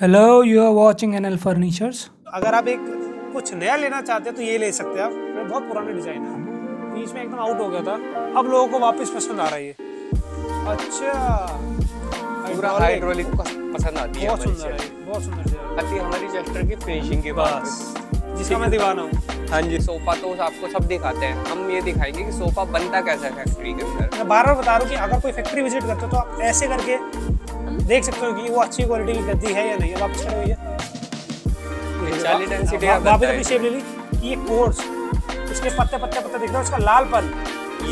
Hello, you are watching NL furnitures. अगर आप एक कुछ नया लेना चाहते हैं तो ये ले सकते हैं आप। मैं बहुत पुराने डिजाइन है, बीच में एकदम आउट हो गया था, अब लोगों को वापस पसंद आ रहा है ये। अच्छा, पूरा हाइड्रोलिक पसंद आती है, बहुत सुंदर है, बहुत सुंदर है। हमारी चेस्टर की फिनिशिंग के पास जिसका मैं दीवाना हूँ। हाँ जी, सोफा तो आपको सब दिखाते हैं, हम ये दिखाएंगे कि सोफा बनता कैसा है फैक्ट्री के अंदर। मैं बार बार बता रहा हूँ कि अगर कोई फैक्ट्री विजिट करते हो तो आप ऐसे करके देख सकते हो कि वो अच्छी क्वालिटी की गद्दी है या नहीं। अब आप चलो ये वापस अपनी शेप ले ली कि ये कोर्स, इसके पत्ते पत्ते पत्ते देखते हो, इसका लालपन,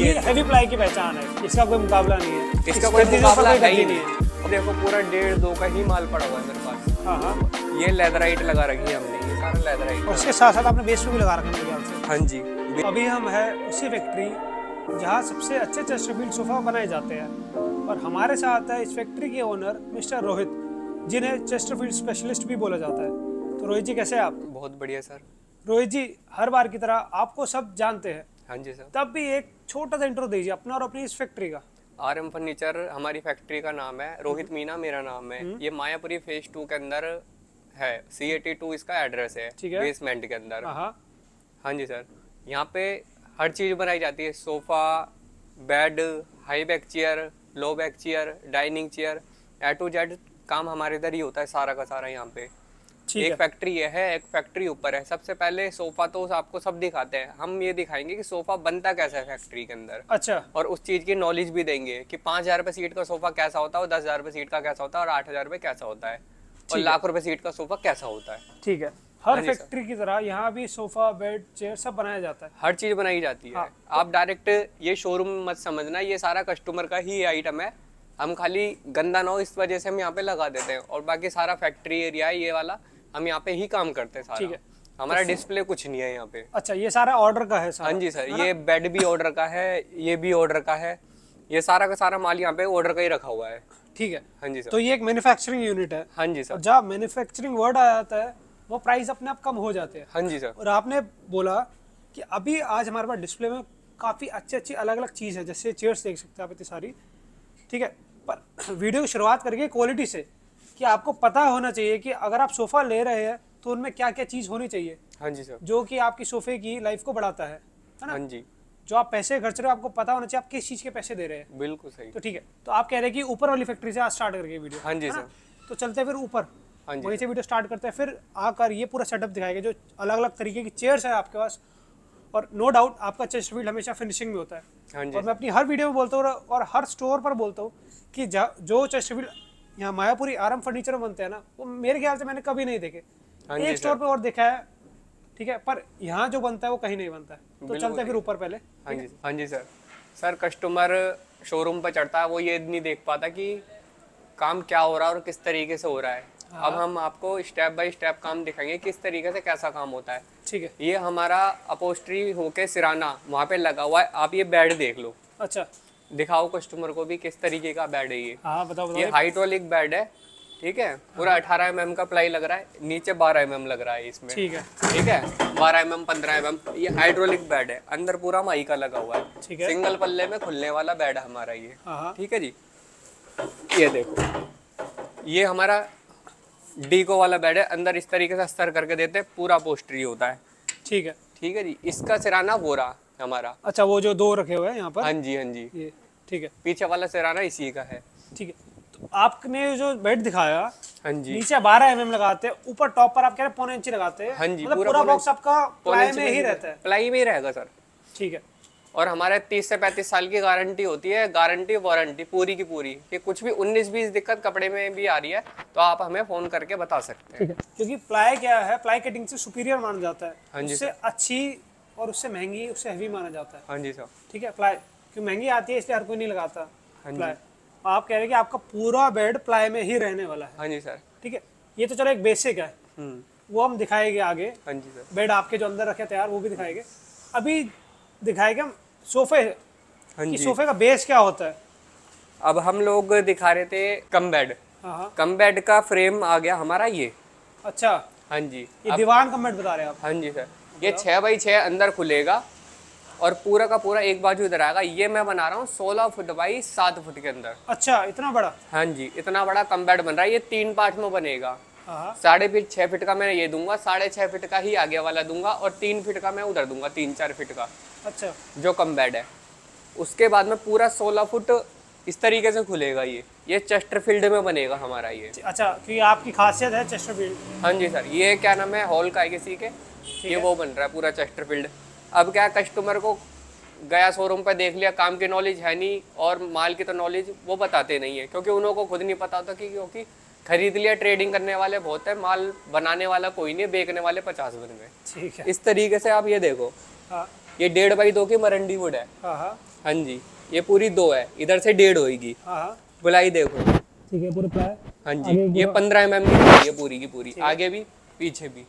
ये हैवी प्लाई की पहचान है, इसका कोई मुकाबला नहीं है, इसका कोई मुकाबला नहीं है। अब देखो पूरा 1.5-2 का ही माल पड़ा हुआ है मेरे पास। हाँ हाँ, ये लेदराइट लगा रखी है हमने, ये सारा लेदराइट, और इसके साथ साथ आपने बेसमेंट भी लगा रखा है। हाँ जी, अभी हम है उसी फैक्ट्री जहाँ सबसे अच्छे चेस्टरफील्ड सोफा बनाए जाते हैं, और हमारे साथ है इस फैक्ट्री के ओनर मिस्टर रोहित, जिन्हें चेस्टरफील्ड स्पेशलिस्ट भी बोला जाता है। तो रोहित जी कैसे हैं आप? बहुत बढ़िया सर। रोहित जी, हर बार की तरह आपको सब जानते हैं। हाँ जी सर। तब भी एक छोटा सा इंट्रो दीजिए अपना और अपनी इस फैक्ट्री का। आरएम फर्नीचर हमारी फैक्ट्री का नाम है, रोहित मीना मेरा नाम है। ये मायापुरी फेज 2 के अंदर है, C82 इसका एड्रेस है, बेसमेंट के अंदर। हाँ जी सर, यहाँ पे हर चीज बनाई जाती है, sofa, bed, high back chair, low back chair, dining chair, A to Z काम हमारे इधर ही होता है सारा का सारा यहाँ पे। एक फैक्ट्री ये है, एक फैक्ट्री ऊपर है। सबसे पहले सोफा तो आपको सब दिखाते हैं, हम ये दिखाएंगे कि सोफा बनता कैसा है फैक्ट्री के अंदर। अच्छा, और उस चीज की नॉलेज भी देंगे कि 5000 रुपए सीट का सोफा कैसा होता है, और 10,000 रुपए सीट का कैसा होता है, और 8,000 रुपए कैसा होता है, और लाख रुपए सीट का सोफा कैसा होता है। ठीक है, हर फैक्ट्री की तरह यहाँ भी सोफा, बेड, चेयर सब बनाया जाता है, हर चीज बनाई जाती है। हाँ। आप डायरेक्ट ये शोरूम मत समझना, ये सारा कस्टमर का ही आइटम है, हम खाली गंदा ना हो इस वजह से हम यहाँ पे लगा देते हैं, और बाकी सारा फैक्ट्री एरिया है ये वाला, हम यहाँ पे ही काम करते हैं सारा। ठीक है, हमारा डिस्प्ले कुछ नहीं है यहाँ पे। अच्छा, ये सारा ऑर्डर का है? हाँ जी सर, ये बेड भी ऑर्डर का है, ये भी ऑर्डर का है, ये सारा का सारा माल यहाँ पे ऑर्डर का ही रखा हुआ है। ठीक है। हाँ जी सर, तो ये एक मैन्युफैक्चरिंग यूनिट है। हाँ जी सर, जहाँ मैन्युफैक्चरिंग वर्ड आ जाता है वो प्राइस अपने आप कम हो जाते हैं। हाँ जी सर। और आपने बोला कि अभी आज हमारे पास डिस्प्ले में काफ़ी अच्छी अच्छी अलग अलग चीज़ है, जैसे चेयर्स देख सकते हैं आप इतनी सारी। ठीक है, पर वीडियो की शुरुआत करके क्वालिटी से, कि आपको पता होना चाहिए कि अगर आप सोफ़ा ले रहे हैं तो उनमें क्या क्या चीज़ होनी चाहिए। हाँ जी सर, जो कि आपकी सोफे की लाइफ को बढ़ाता है, है ना? हाँ जी, जो आप पैसे खर्च रहे हो आपको पता होना चाहिए आप किस चीज़ के पैसे दे रहे हैं। बिल्कुल सही। तो ठीक है, तो आप कह रहे हैं कि ऊपर वाली फैक्ट्री से आज स्टार्ट करके वीडियो। हाँ जी सर, तो चलते फिर ऊपर वहीं से वीडियो स्टार्ट करते हैं, फिर आकर ये पूरा सेटअप दिखाएगा, जो अलग अलग तरीके की चेयर्स है आपके पास। और नो डाउट आपका चेस्टरफील्ड हमेशा फिनिशिंग में होता है। और मैं अपनी हर वीडियो में बोलता हूँ और हर स्टोर पर बोलता हूँ कि जो चेस्टरफील्ड यहाँ मायापुरी आरएम फर्नीचर में बनते हैं ना, वो मेरे ख्याल से मैंने कभी नहीं देखे, एक स्टोर पर और देखा है। ठीक है, पर यहाँ जो बनता है वो कहीं नहीं बनता है। तो चलते फिर ऊपर पहले। हाँ जी सर। सर, कस्टमर शोरूम पर चढ़ता है, वो ये नहीं देख पाता कि काम क्या हो रहा है और किस तरीके से हो रहा है। अब हम आपको स्टेप बाय स्टेप काम दिखाएंगे किस तरीके से कैसा काम होता है। ठीक है, ये हमारा अपोस्ट्री होके सिराना वहाँ पे लगा हुआ है, आप ये बेड देख लो। अच्छा, दिखाओ कस्टमर को भी किस तरीके का बेड है ये। हाँ, बताओ बताओ। ये हाइड्रोलिक बेड है, ठीक है, पूरा 18 mm का प्लाई लग रहा है, नीचे 12 mm लग रहा है इसमें। ठीक है, ठीक है, 12 mm, 15 mm, ये हाइड्रोलिक बेड है, अंदर पूरा माई का लगा हुआ है, सिंगल पल्ले में खुलने वाला बेड है हमारा ये। ठीक है जी, ये देखो, ये हमारा डीको वाला बेड है, अंदर इस तरीके से अस्तर करके देते हैं, पूरा पोस्ट्री होता है। ठीक है, ठीक है जी, इसका सिराना बोरा हमारा। अच्छा, वो जो दो रखे हुए हैं यहाँ पर। हाँ जी, हाँ जी, ये ठीक है, पीछे वाला सिराना इसी का है। ठीक है, तो आपने जो बेड दिखाया, हाँ जी, नीचे 12 mm लगाते हैं, ऊपर टॉप पर आप कह रहे 1.25 इंच लगाते हैं। हाँ जी, पूरा बॉक्स आपका प्लाई में ही रहता है, प्लाई में ही रहेगा सर। ठीक है, और हमारे 30 से 35 साल की गारंटी होती है, गारंटी वारंटी पूरी की पूरी, कि कुछ भी 19-20 दिक्कत कपड़े में भी आ रही है तो आप हमें फोन करके बता सकते हैं। क्योंकि प्लाई क्या है, प्लाई कटिंग से सुपीरियर माना जाता है। हाँ जी, उससे अच्छी और उससे महंगी, उससे हैवी माना जाता है। हाँ जी सर। ठीक है, प्लाई क्यों महंगी आती है इसलिए हर कोई नहीं लगाता। हाँ जी, आप कह रहे हैं कि आपका पूरा बेड प्लाई में ही रहने वाला है। हाँ जी सर। ठीक है, ये तो चलो एक बेसिक है, वो हम दिखाएंगे आगे। हाँ जी सर, बेड आपके जो अंदर रखे तैयार वो भी दिखाएंगे, अभी दिखाएगा सोफे। हाँ जी, कि सोफे का बेस क्या होता है। अब हम लोग दिखा रहे थे कम बेड। हाँ, कम बेड का फ्रेम आ गया हमारा ये। अच्छा, हाँ जी, ये दीवान कम बेड बता रहे हैं आप। हाँ जी सर, ये 6x6 अंदर खुलेगा और पूरा का पूरा एक बाजू इधर आएगा। ये मैं बना रहा हूँ 16 फुट बाई 7 फुट के अंदर। अच्छा, इतना बड़ा। हाँ जी, इतना बड़ा कम बेड बन रहा है, ये 3 पार्ट में बनेगा। साढ़े फीट 6 फीट का मैं ये दूंगा, 6.5 फीट का ही आगे वाला दूंगा और 3 फीट का मैं उधर दूंगा, 3-4 फीट का। अच्छा, जो कम बेड है। उसके बाद में पूरा 16 फुट इस तरीके से खुलेगा ये चेस्टरफील्ड में बनेगा हमारा ये। अच्छा, कि आपकी खासियत है चेस्टरफील्ड। हाँ जी सर, ये क्या नाम है हॉल का है किसी के, ये वो बन रहा है पूरा चेस्टरफील्ड। अब क्या कस्टमर को गया शोरूम पे देख लिया, काम की नॉलेज है नहीं और माल की तो नॉलेज वो बताते नहीं है क्योंकि उनको खुद नहीं पता होता, क्योंकि खरीद लिया, ट्रेडिंग करने वाले बहुत है, माल बनाने वाला कोई नहीं, बेचने वाले 50 बन गए। ठीक है, इस तरीके से आप ये देखो। हाँ। ये 1.5 बाई 2 की मरंडी वुड है। हाँ हाँ जी, ये पूरी 2 है, इधर से 1.5 होगी। हाँ। बुलाई देखो। ठीक है, पूरे प्लाई। हाँ जी, ये 15 mm की है पूरी की पूरी, आगे भी पीछे भी।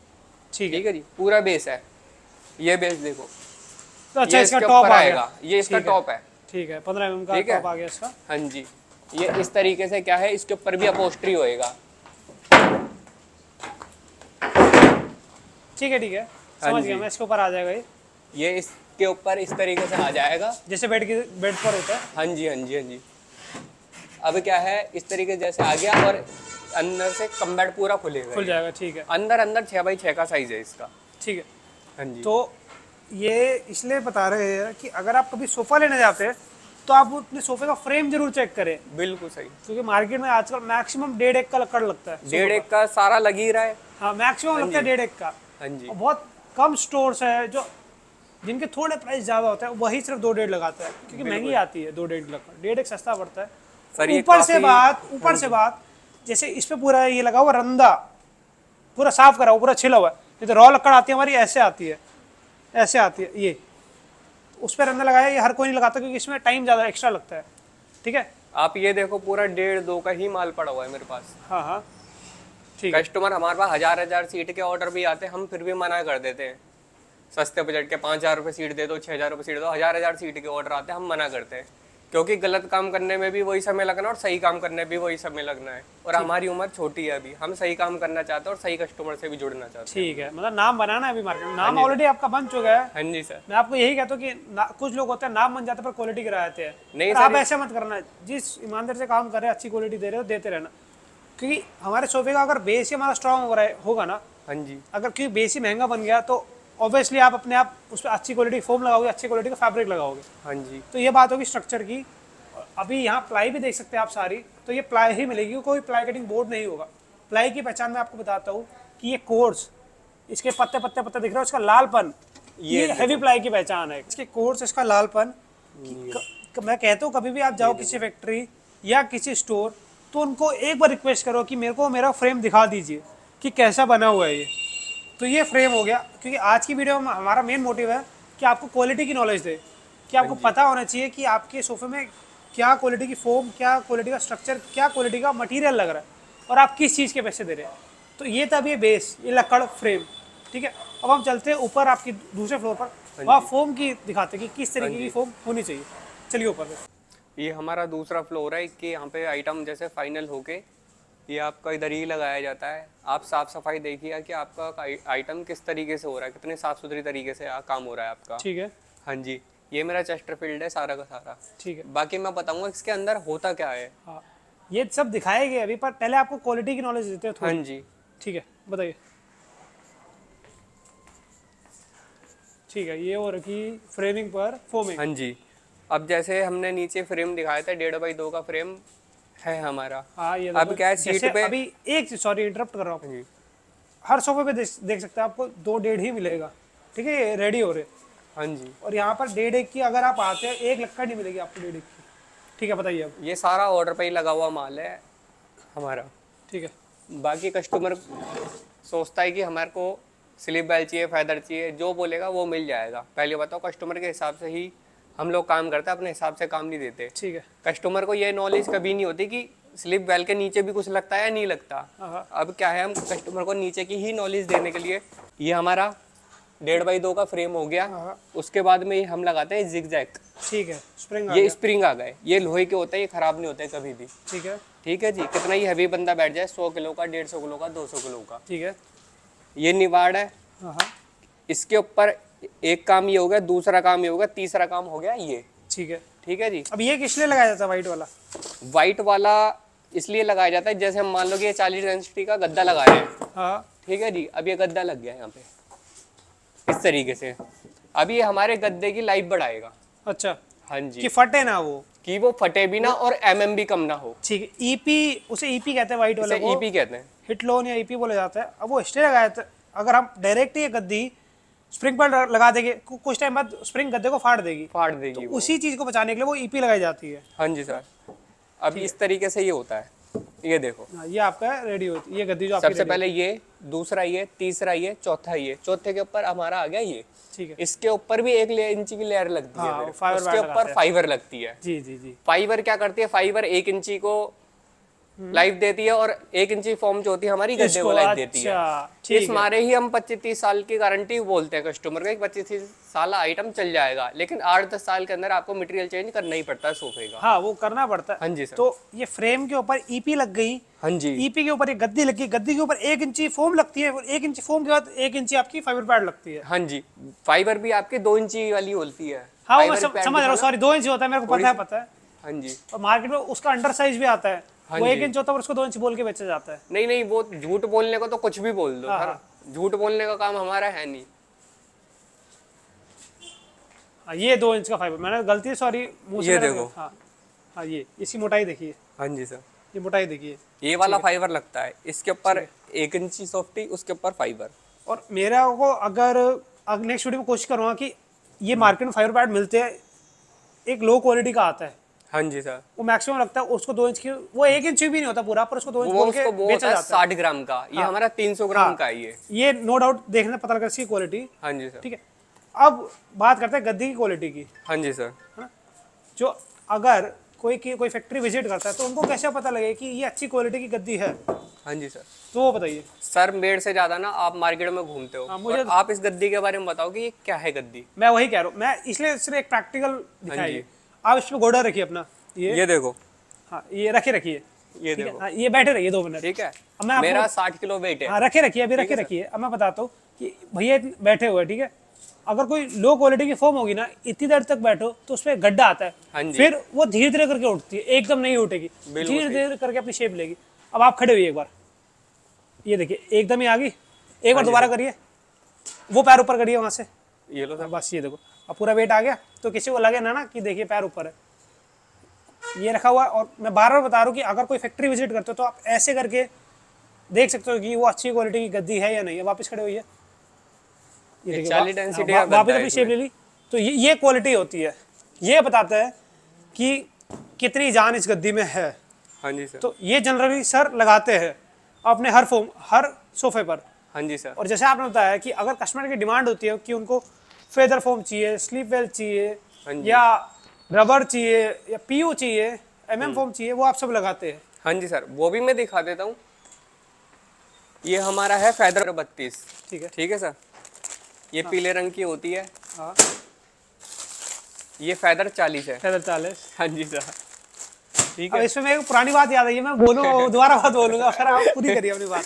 ठीक है जी, पूरा बेस है, ये बेस देखो। अच्छा, इसका टॉप आएगा, ये इसका टॉप है। ठीक है, 15 mm का टॉप आ गया इसका। हाँ जी, ये इस तरीके से क्या है, इसके ऊपर भी अपहोस्ट्री होएगा। ठीक है, ठीक है, समझ गया मैं, इसके ऊपर आ जाएगा ये इसके ऊपर इस तरीके से आ जाएगा जैसे बेड पर होता है। हाँ जी, हाँ जी, हाँ जी। अब क्या है, इस तरीके जैसे आ गया और अंदर से कम बेड पूरा खुलेगा, खुल जाएगा। ठीक है, अंदर 6 बाई 6 का साइज है इसका। ठीक है, हाँ जी। तो ये इसलिए बता रहे हैं कि अगर आप कभी सोफा लेने जाते हैं तो आप अपने सोफे का फ्रेम जरूर चेक करें। बिल्कुल सही, क्योंकि मार्केट में आजकल मैक्सिमम 1.5 का लकड़ लगता है, 1.5 का सारा लग ही रहा है। हाँ, मैक्सिमम लगता है 1.5 का। हाँ जी, और बहुत कम स्टोर्स है जो जिनके थोड़े प्राइस ज्यादा होता है, वही सिर्फ 2.5 लगाता है क्योंकि महंगी आती है 2.5 लकड़, 1.5 सस्ता पड़ता है। ऊपर से बात जैसे इस पे पूरा ये लगा हुआ रंधा, पूरा साफ करा हुआ, पूरा छिला हुआ है। तो रॉ लकड़ आती है हमारी, ऐसे आती है ये, उस पर रंधा लगाया। ये हर कोई नहीं लगाता क्योंकि इसमें टाइम ज़्यादा एक्स्ट्रा लगता है। ठीक है, आप ये देखो पूरा 1.5-2 का ही माल पड़ा हुआ है मेरे पास। हाँ हाँ, ठीक है। कस्टमर हमारे पास 1000-1000 सीट के ऑर्डर भी आते हैं, हम फिर भी मना कर देते हैं। सस्ते बजट के 5000 रुपये सीट दे दो, 6000 रुपये सीट दो, 1000-1000 सीट के ऑर्डर आते हैं, हम मना करते हैं क्योंकि गलत काम करने में भी वही समय लगना और सही काम करने में भी वही समय लगना है। और हमारी उम्र छोटी है अभी, हम सही काम करना चाहते हैं और सही कस्टमर से भी जुड़ना चाहते हैं। ठीक है, मतलब नाम बनाना है अभी मार्केट में, नाम ऑलरेडी आपका बन चुका है। हाँ जी सर, मैं आपको यही कहता हूँ कि कुछ लोग होते हैं नाम बन जाते पर क्वालिटी गिरा देते हैं। नहीं, आप ऐसा मत करना, जिस ईमानदार से काम कर रहे हैं, अच्छी क्वालिटी दे रहे हो, देते रहना। क्योंकि हमारे सोफे का अगर बेस ही हमारा स्ट्रांग हो रहा है होगा ना। हाँ जी, अगर क्योंकि बेस ही महंगा बन गया तो ऑब्वियसली आप अपने आप उस पर अच्छी क्वालिटी फोम लगाओगे, अच्छी क्वालिटी का फैब्रिक लगाओगे। हाँ जी, तो ये बात होगी स्ट्रक्चर की। अभी यहाँ प्लाई भी देख सकते हैं आप सारी, तो ये प्लाई ही मिलेगी, कोई प्लाई कटिंग बोर्ड नहीं होगा। प्लाई की पहचान मैं आपको बताता हूँ कि ये कोर्स, इसके पत्ते पत्ते पत्ते दिख रहा है, उसका लालपन, ये हैवी प्लाई की पहचान है। इसके कोर्स, इसका लालपन। मैं कहता हूँ कभी भी आप जाओ किसी फैक्ट्री या किसी स्टोर तो उनको एक बार रिक्वेस्ट करो कि मेरे को मेरा फ्रेम दिखा दीजिए कि कैसा बना हुआ है ये। तो ये फ्रेम हो गया, क्योंकि आज की वीडियो में हमारा मेन मोटिव है कि आपको क्वालिटी की नॉलेज दे, कि आपको पता होना चाहिए कि आपके सोफे में क्या क्वालिटी की फोम, क्या क्वालिटी का स्ट्रक्चर, क्या क्वालिटी का मटेरियल लग रहा है और आप किस चीज़ के पैसे दे रहे हैं। तो ये था ये बेस, ये लकड़, फ्रेम। ठीक है, अब हम चलते हैं ऊपर आपकी दूसरे फ्लोर पर, वहाँ फोम की दिखाते हैं कि किस तरीके की फोम होनी चाहिए। चलिए ऊपर, ये हमारा दूसरा फ्लोर है कि यहाँ पे आइटम जैसे फाइनल होके ये आपका इधर ही लगाया जाता है। आप साफ सफाई देखिए कि आपका आइटम किस तरीके से हो रहा है, कितने साफ सुथरी तरीके से काम हो रहा है आपका। ठीक है, हाँ जी, ये मेरा चेस्टरफील्ड है सारा का सारा। ठीक है, बाकी मैं बताऊंगा इसके अंदर होता क्या है। हाँ, ये सब दिखाएंगे अभी, पर पहले आपको क्वालिटी की नॉलेज देते हैं। हाँ जी, ठीक है, बताइए। ठीक है, ये हो रखी फ्रेमिंग पर फोमिंग। हाँ जी, अब जैसे हमने नीचे फ्रेम दिखाया था, 1.5 बाई 2 का फ्रेम है हमारा। हाँ, ये अब क्या है सीट पे अभी एक चीज, सॉरी इंटरप्ट कर रहा हूँ, हर सोफे पे देख सकते हैं आपको 2-1.5 ही मिलेगा। ठीक है, रेडी हो रहे। हाँ जी, और यहाँ पर 1.5 की अगर आप आते हैं, 1 लक्कड़ नहीं मिलेगी आपको 1.5 की। ठीक है, बताइए अब। ये सारा ऑर्डर पे ही लगा हुआ माल है हमारा। ठीक है, बाकी कस्टमर सोचता है कि हमारे को स्लीपवेल चाहिए, फैदर चाहिए, जो बोलेगा वो मिल जाएगा। पहले बताओ, कस्टमर के हिसाब से ही हम लोग काम करते हैं, अपने हिसाब से काम नहीं देते। ठीक है, कस्टमर को ये नॉलेज कभी नहीं होती कि स्लिप वेल के नीचे भी कुछ लगता है या नहीं लगता। अब क्या है, हम कस्टमर को नीचे की ही नॉलेज देने के लिए ये हमारा 1.5 बाई 2 का फ्रेम हो गया। उसके बाद में हम लगाते हैं जिगजैग। ठीक है, स्प्रिंग, ये स्प्रिंग आ गए, ये लोहे के होते हैं, ये खराब नहीं होते कभी भी। ठीक है, ठीक है जी, कितना ही हैवी बंदा बैठ जाए, 100 किलो का, 150 किलो का, 200 किलो का। ठीक है, ये निवाड़ है। इसके ऊपर एक काम ये हो गया, दूसरा काम ये हो गया, तीसरा काम हो गया ये। ठीक है, ठीक है जी। अब ये किस लिए लगाया जाता है, व्हाइट वाला? व्हाइट वाला इसलिए लगाया जाता है, जैसे हम मान लो कि ये 40 डेंसिटी का गद्दा लगा रहे हैं। हाँ ठीक है जी। अब ये गद्दा लग गया यहाँ पे इस तरीके से, अब ये हमारे गद्दे की लाइफ बढ़ाएगा। अच्छा हाँ जी, कि फटे ना वो, कि वो फटे भी ना और MM भी कम ना हो। ठीक है। ईपी, उसे ईपी कहते हैं, व्हाइट वाला को ईपी कहते हैं, हिटलोन या ईपी बोला जाता है। अब वो इसलिए लगाया था, अगर हम डायरेक्ट ये गद्दी स्प्रिंग पर लगा देंगे कुछ टाइम बाद स्प्रिंग गद्दे को फाड़ देगी तो उसी चीज को बचाने के लिए वो ईपी लगाई जाती है। हाँ जी सर। अब इस तरीके से ये होता है, ये देखो ये आपका रेडी होती है ये गद्दी जो आपकी। सबसे पहले ये, दूसरा ये, तीसरा ये, चौथा ये। चौथे के ऊपर हमारा आ गया ये। ठीक है। इसके ऊपर भी 1 इंची की लेयर लगती है। हाँ, उसके ऊपर फाइबर लगती है। जी जी जी। फाइबर क्या करती है, फाइबर 1 इंची को लाइफ देती है और 1 इंची फॉर्म जो होती है हमारी गद्दे को लाइफ देती है। इस मारे ही हम 25-30 साल की गारंटी बोलते हैं कस्टमर का, 25-30 साल आइटम चल जाएगा, लेकिन 8-10 साल के अंदर आपको मटेरियल चेंज करना ही पड़ता है सोफे का। हाँ वो करना पड़ता है। हाँ जी सर। तो ये फ्रेम के ऊपर ईपी लग गई। हाँ जी। ईपी के ऊपर एक गद्दी लगी, गद्दी के ऊपर 1 इंची फोम लगती है और 1 इंची फोम के बाद 1 इंची आपकी फाइबर पैड लगती है। हाँ जी। फाइबर भी आपकी 2 इंची वाली होती है। हाँ मैं समझ रहा हूँ, सॉरी 2 इंची होता है, मेरे को पता है। हाँ जी। और मार्केट में उसका अंडर साइज भी आता है, वो 1 इंच होता है, उसको 2 इंच बोल के बेचा जाता है। नहीं नहीं, वो झूठ बोलने को तो कुछ भी बोल दो, झूठ बोलने का काम हमारा है नहीं। ये 2 इंच का फाइबर, मैंने गलती सॉरी मुझे देखो। हाँ हाँ, ये इसकी मोटाई देखिए। हाँ जी सर, ये मोटाई देखिए, ये वाला फाइबर लगता है, इसके ऊपर 1 इंची सॉफ्टी, उसके ऊपर फाइबर। और मेरा को अगर नेक्स्ट वीडियो में कोशिश करूँगा कि ये मार्केट में फाइबर पैड मिलते हैं, एक लो क्वालिटी का आता है। हाँ जी सर। वो मैक्सिमम लगता है उसको 2 इंच की, वो 1 इंच भी नहीं होता पूरा, पर उसको 2 इंच बोल के बेचा जाता है। 60 ग्राम का, ये हमारा 300 ग्राम का है ये नो डाउट देखने पता लगा इसकी क्वालिटी। हाँ जी सर। ठीक है। अब बात करते हैं गद्दी की क्वालिटी की। हाँ जी सर। है ना, जो अगर कोई फैक्ट्री विजिट करता है तो उनको कैसे पता लगे कि ये अच्छी क्वालिटी की गद्दी है। हाँ जी सर। तो वो बताइए सर, मेरे से ज्यादा ना आप मार्केट में घूमते हो, मुझे आप इस गद्दी के बारे में बताओ कि ये क्या है गद्दी। मैं वही कह रहा हूँ, मैं इसलिए सिर्फ एक प्रैक्टिकल दिखाइए। आप इसमें गोड़ा रखिए अपना, ये देखो। हाँ ये रखिए, ये देखो। हाँ ये बैठे रहिए 2 मिनट। ठीक है। अब मैं, मेरा 60 किलो वेट है। हाँ रखे रखिए। अब मैं बताता हूँ कि भैया बैठे हुए, ठीक है, अगर कोई लो क्वालिटी की फॉर्म होगी ना, इतनी देर तक बैठो तो उसमें गड्ढा आता है, फिर वो धीरे धीरे करके उठती है, एकदम नहीं उठेगी, धीरे धीरे करके अपनी शेप लेगी। अब आप खड़े हुए एक बार, ये देखिए एकदम ही आ गई, एक बार दोबारा करिए, वो पैर ऊपर करिए वहां से, ये लो बस, ये देखो अब पूरा वेट आ गया। तो किसी को लगे ना कि देखिए पैर ऊपर है, ये रखा हुआ है। और मैं बार-बार बता रहा हूँ कि अगर कोई फैक्ट्री विजिट करते हो तो आप ऐसे करके देख सकते हो कि वो अच्छी क्वालिटी की गद्दी है या नहीं। अब वापस खड़े हुई, वापस अपनी शेप ले ली, तो ये क्वालिटी होती है, ये बताता है कि कितनी जान इस गद्दी में है। हाँ जी सर। तो ये जनरली सर लगाते हैं अपने हर फॉर्म, हर सोफे पर। हाँ जी सर। और जैसे आपने बताया कि अगर कस्टमर की डिमांड होती है कि उनको फेदर फॉर्म चाहिए, स्लीपवेल चाहिए, या रबर चाहिए, या PU चाहिए, MM फॉर्म चाहिए, वो आप सब लगाते हैं। हाँ जी सर, वो भी मैं दिखा देता हूँ। ये हमारा है फेदर 32। ठीक है। ठीक है सर। ये पीले रंग की होती है। हाँ। ये फेदर 40 है। फेदर 40। हाँ जी सर। ठीक है। इसमें मेरे पुरानी बात याद आई है, मैं दोबारा बात बोलूंगा, फिर आप पूरी करिए अपनी बात।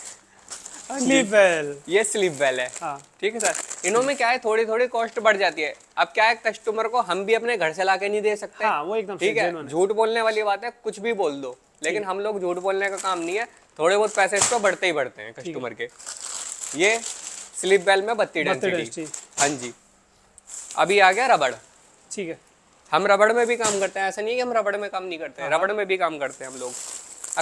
स्लीपवेल, ये स्लीपवेल है। हाँ। ठीक है सर। इनमें क्या है, थोड़ी थोड़ी कॉस्ट बढ़ जाती है। अब क्या है, कस्टमर को हम भी अपने घर से लाके नहीं दे सकते। हाँ, वो एकदम ठीक है, झूठ बोलने वाली बात है, कुछ भी बोल दो, लेकिन हम लोग झूठ बोलने का काम नहीं है, थोड़े बहुत पैसे इसको बढ़ते ही बढ़ते हैं कस्टमर के। ये स्लीपवेल में 32 डेंसिटी। हाँ जी। अभी आ गया रबड़। ठीक है। हम रबड़ में भी काम करते हैं, ऐसा नहीं है कि हम रबड़ में काम नहीं करते हैं, रबड़ में भी काम करते हैं हम लोग।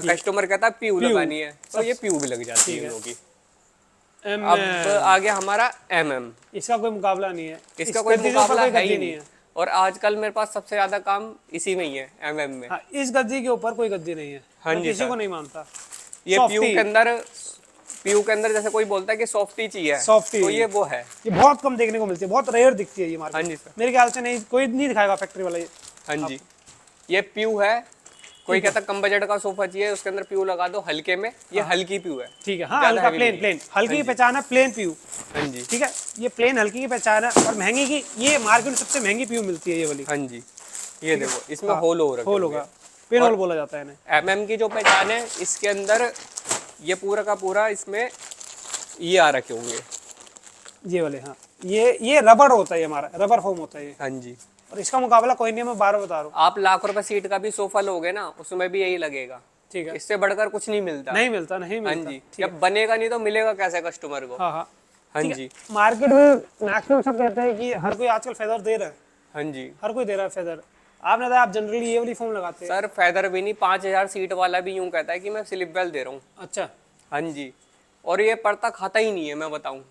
कस्टमर कहता है PU लगानी है तो ये PU भी लग जाती है लोगों की। अब आ गया हमारा MM। इसका कोई मुकाबला नहीं है, इसका कोई मुकाबला नहीं है। और आजकल मेरे पास सबसे ज्यादा काम इसी में ही है, MM में। हाँ, इस गद्दी के ऊपर कोई गद्दी नहीं है। हाँ जी, किसी को नहीं मानता। ये PU के अंदर जैसे कोई बोलता है कि सॉफ्टी चाहिए, तो ये वो है, ये बहुत कम देखने को मिलती है, बहुत रेयर दिखती है ये मार्केट। हाँ जी सर। मेरे ख्याल से नहीं, कोई नहीं दिखाएगा फैक्ट्री वाला ये। हाँ जी। ये PU है, कोई कहता कम बजट का सोफा चाहिए, उसके अंदर PU लगा दो हल्के में। ये हल्की PU है। ठीक है। हाँ, हल्का प्लेन हल्की की पहचान है, प्लेन PU। हाँ जी। ठीक है, ये प्लेन हल्की की पहचान है। और महंगी की, ये मार्केट में सबसे महंगी PU मिलती है ये वाली। हाँ जी। ये देखो, इसमें होल होगा, पिन होल बोला जाता है। MM की जो पहचान है, इसके अंदर ये पूरा का पूरा इसमें ये आ रखे होंगे, ये वाले। हाँ, ये रबर होता है, हमारा रबर फॉर्म होता है। हाँ जी। और इसका मुकाबला कोई नहीं, मैं बार बता रहा हूँ। आप लाखों रुपए सीट का भी सोफा लोगे ना, उसमें भी यही लगेगा। ठीक है, इससे बढ़कर कुछ नहीं मिलता, नहीं मिलता। हाँ जी, जब बनेगा नहीं तो मिलेगा कैसे कस्टमर को। हाँ जी, मार्केट में मैक्सिमम सब कहते हैं कि हर कोई आजकल फेदर दे रहा है। हाँ जी, हर कोई दे रहा है फेदर। आपने बताया आप जनरली ये वाली फॉर्म लगाते हैं। सर फेदर भी नहीं, 5000 सीट वाला भी यूं कहता है कि मैं स्लीपवेल दे रहा हूँ। अच्छा। हाँ जी, और ये पड़ता खाता ही नहीं है, मैं बताऊँ।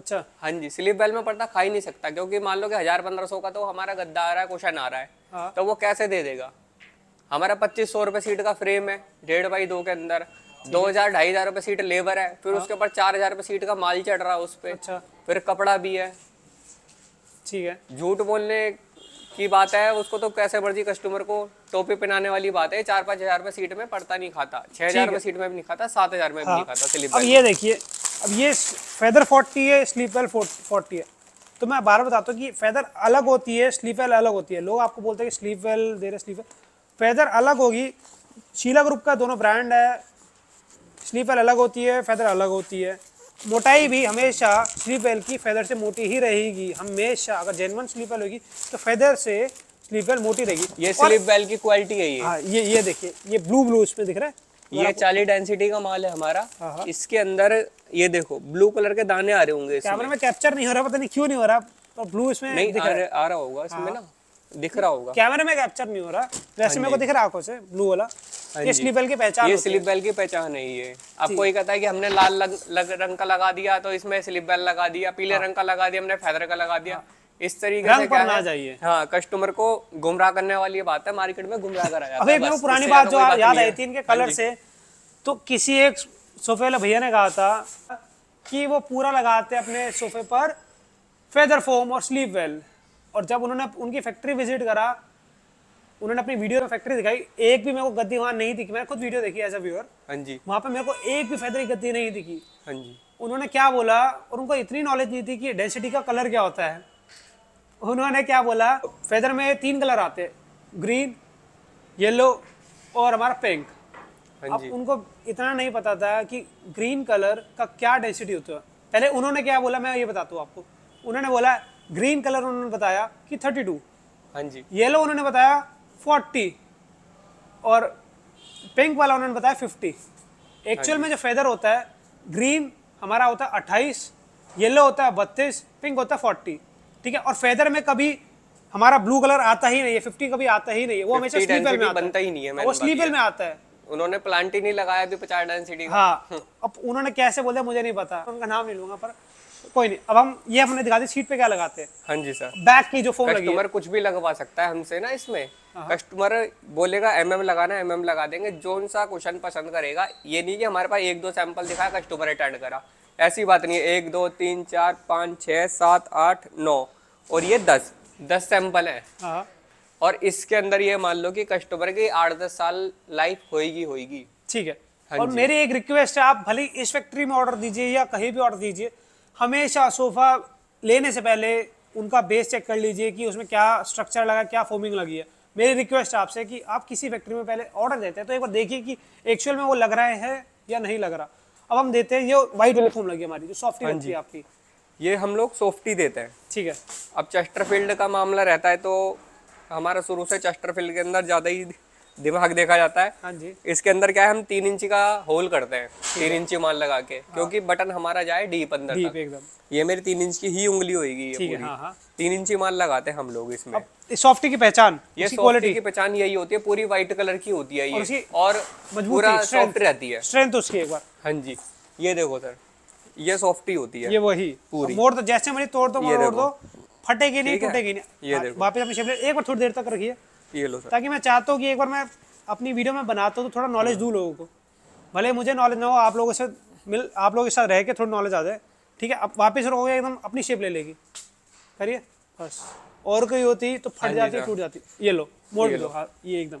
अच्छा। हाँ जी, स्लीपवेल में पड़ता खा ही नहीं सकता, क्योंकि मान लो कि 1000-1500 का तो हमारा गद्दा आ रहा है, कुशन आ रहा है। हाँ। तो वो कैसे दे देगा। हमारा 2500 रुपये सीट का फ्रेम है 1.5 बाई 2 के अंदर, 2000-2500 रुपये सीट लेबर है, फिर उसके ऊपर 4000 रुपये सीट का माल चढ़ रहा है उस पर। अच्छा। फिर कपड़ा भी है। ठीक है, झूठ बोलने की बात है उसको तो कैसे मर्जी कस्टमर को टोपी पहनाने वाली बात है। 4000-5000 रुपये सीट में पड़ता नहीं खाता, 6000 रुपये सीट में भी नहीं खाता, 7000 में भी नहीं खाता स्लीपवेल। अब ये देखिए, अब ये फेदर 40 है, स्लीपवेल 40 है। तो मैं बार बताता हूँ कि फेदर अलग होती है, स्लीपवेल अलग होती है। लोग आपको बोलते हैं कि स्लीपवेल दे रहे, स्लीपवेल फेदर अलग होगी। शीला ग्रुप का दोनों ब्रांड है, स्लीपवेल अलग होती है, फेदर अलग होती है। मोटाई भी हमेशा स्लीपवेल की फेदर से मोटी ही रहेगी हमेशा। अगर जेन्युइन स्लीपवेल होगी तो फेदर से स्लीपवेल मोटी रहेगी। ये स्लीपवेल की क्वालिटी है ये। हाँ, ये देखिए, ये ब्लू इसमें दिख रहा है, ये 40 डेंसिटी का माल है हमारा। इसके अंदर ये देखो ब्लू कलर के दाने आ रहे होंगे। कैमरे में कैप्चर नहीं हो रहा, पता नहीं क्यों नहीं हो रहा, तो ब्लू इसमें नहीं आ रहा होगा, इसमें ना दिख रहा होगा, कैमरे में कैप्चर नहीं हो रहा। वैसे मेरे को दिख रहा आंखों से ब्लू वाला। ये स्लीपवेल की पहचान, ये स्लीपवेल की पहचान नहीं है। आपको ये कहता है कि हमने लाल रंग का लगा दिया तो इसमें स्लीपवेल लगा दिया, पीले रंग का लगा दिया हमने फेदर का लगा दिया। इस तरीके से क्या ना जाइए। हाँ, कस्टमर को गुमराह करने वाली बात है, मार्केट में गुमराह करा जाता है। अभी पुरानी बात जो याद आई थी इनके कलर से, तो किसी एक सोफे वाले भैया ने कहा था कि वो पूरा लगाते अपने सोफे पर फेदर फोम और स्लीपवेल, और जब उन्होंने उनकी फैक्ट्री विजिट करा, उन्होंने अपनी वीडियो में फैक्ट्री दिखाई, एक भी मेरे को गद्दी वहाँ नहीं दिखी। मैंने खुद वीडियो देखी एज अ व्यूअर। हाँ जी, वहाँ पे मेरे को एक भी फेदर की गद्दी नहीं दिखी। हाँ जी, उन्होंने क्या बोला, और उनको इतनी नॉलेज नहीं थी कि डेंसिटी का कलर क्या होता है। उन्होंने क्या बोला, फेदर में 3 कलर आते हैं, ग्रीन, येलो और हमारा पिंक। अब उनको इतना नहीं पता था कि ग्रीन कलर का क्या डेंसिटी होता है। पहले उन्होंने क्या बोला मैं ये बताता हूँ आपको। उन्होंने बोला ग्रीन कलर, उन्होंने बताया कि 32। हाँ जी, येलो उन्होंने बताया 40, और पिंक वाला उन्होंने बताया 50। एक्चुअल में जो फेदर होता है, ग्रीन हमारा होता है 28, येलो होता है 32, पिंक होता है 40। ठीक है, और फेदर में कभी हमारा ब्लू कलर आता ही नहीं है, 50 कभी आता ही नहीं है, वो हमेशा स्लीपवेल में बनता ही नहीं है, वो स्लीपवेल में आता है। उन्होंने प्लांट ही नहीं लगाया अभी 50 डेंसिटी। हाँ, अब उन्होंने कैसे बोला मुझे नहीं पता, उनका नाम नहीं लूंगा, पर कोई नहीं। अब हम ये हमने दिखा दी सीट पे क्या लगाते हैं। हाँ जी सर, बैक की जो फोम लगी है, कस्टमर कुछ भी लगवा सकता है हमसे ना। इसमें कस्टमर बोलेगा MM लगाना, MM लगा देंगे, जोन सा क्वेश्चन पसंद करेगा। ये नहीं कि हमारे पास 1-2 सैंपल दिखाया कस्टमर अटेंड करा, ऐसी बात नहीं है। 1, 2, 3, 4, 5, 6, 7, 8, 9 और ये 10 सैंपल है, और इसके अंदर ये मान लो कि कस्टमर की 8-10 साल लाइफ होगी। ठीक है, और मेरी एक रिक्वेस्ट है, आप भले इस फैक्ट्री में ऑर्डर दीजिए या कहीं भी ऑर्डर दीजिए, हमेशा सोफ़ा लेने से पहले उनका बेस चेक कर लीजिए कि उसमें क्या स्ट्रक्चर लगा, क्या फोमिंग लगी है। मेरी रिक्वेस्ट आपसे कि आप किसी फैक्ट्री में पहले ऑर्डर देते हैं तो एक बार देखिए कि एक्चुअल में वो लग रहा है या नहीं लग रहा। अब हम देते हैं, ये वाइट वाली फोम लगी हमारी, जो सॉफ्टी बनती है आपकी, ये हम लोग सॉफ्टी देते हैं। ठीक है, अब चेस्टरफील्ड का मामला रहता है तो हमारा शुरू से चेस्टरफील्ड के अंदर ज़्यादा ही दिमाग देखा जाता है। हाँ जी, इसके अंदर क्या है, हम 3 इंची का होल करते हैं, 3 इंची माल लगा के। हाँ। क्योंकि बटन हमारा जाए डीप अंदर तक, एकदम। ये मेरी 3 इंच की ही उंगली होगी। हाँ। 3 इंची माल लगाते हैं हम लोग इसमें। सॉफ्टी की पहचान, ये क्वालिटी की पहचान यही होती है, पूरी व्हाइट कलर की होती है ये, और पूरा सॉफ्ट रहती है, स्ट्रेंथ उसकी एक बार। हाँ जी, ये देखो सर, ये सॉफ्टी होती है, ये वही पूरी मोड़ दो, जैसे मैंने तोड़ दो, मोड़ दो, फटेगी नहीं, टूटेगी नहीं। ये देखो, वापस अपनी शेप एक बार थोड़ी देर तक रखिए, ये लो सर, ताकि मैं चाहता हूँ कि एक बार मैं अपनी वीडियो में बनाता हूँ तो थोड़ा नॉलेज दूँ लोगों को, भले मुझे नॉलेज ना हो, आप लोगों के साथ रह के थोड़ी नॉलेज आ जाए। ठीक है, अब वापस रहोगे एकदम अपनी शेप ले लेगी, करिए बस। और कोई होती तो फट जाती, टूट जाती। ये लो, मोड़ लो। हाँ, ये एकदम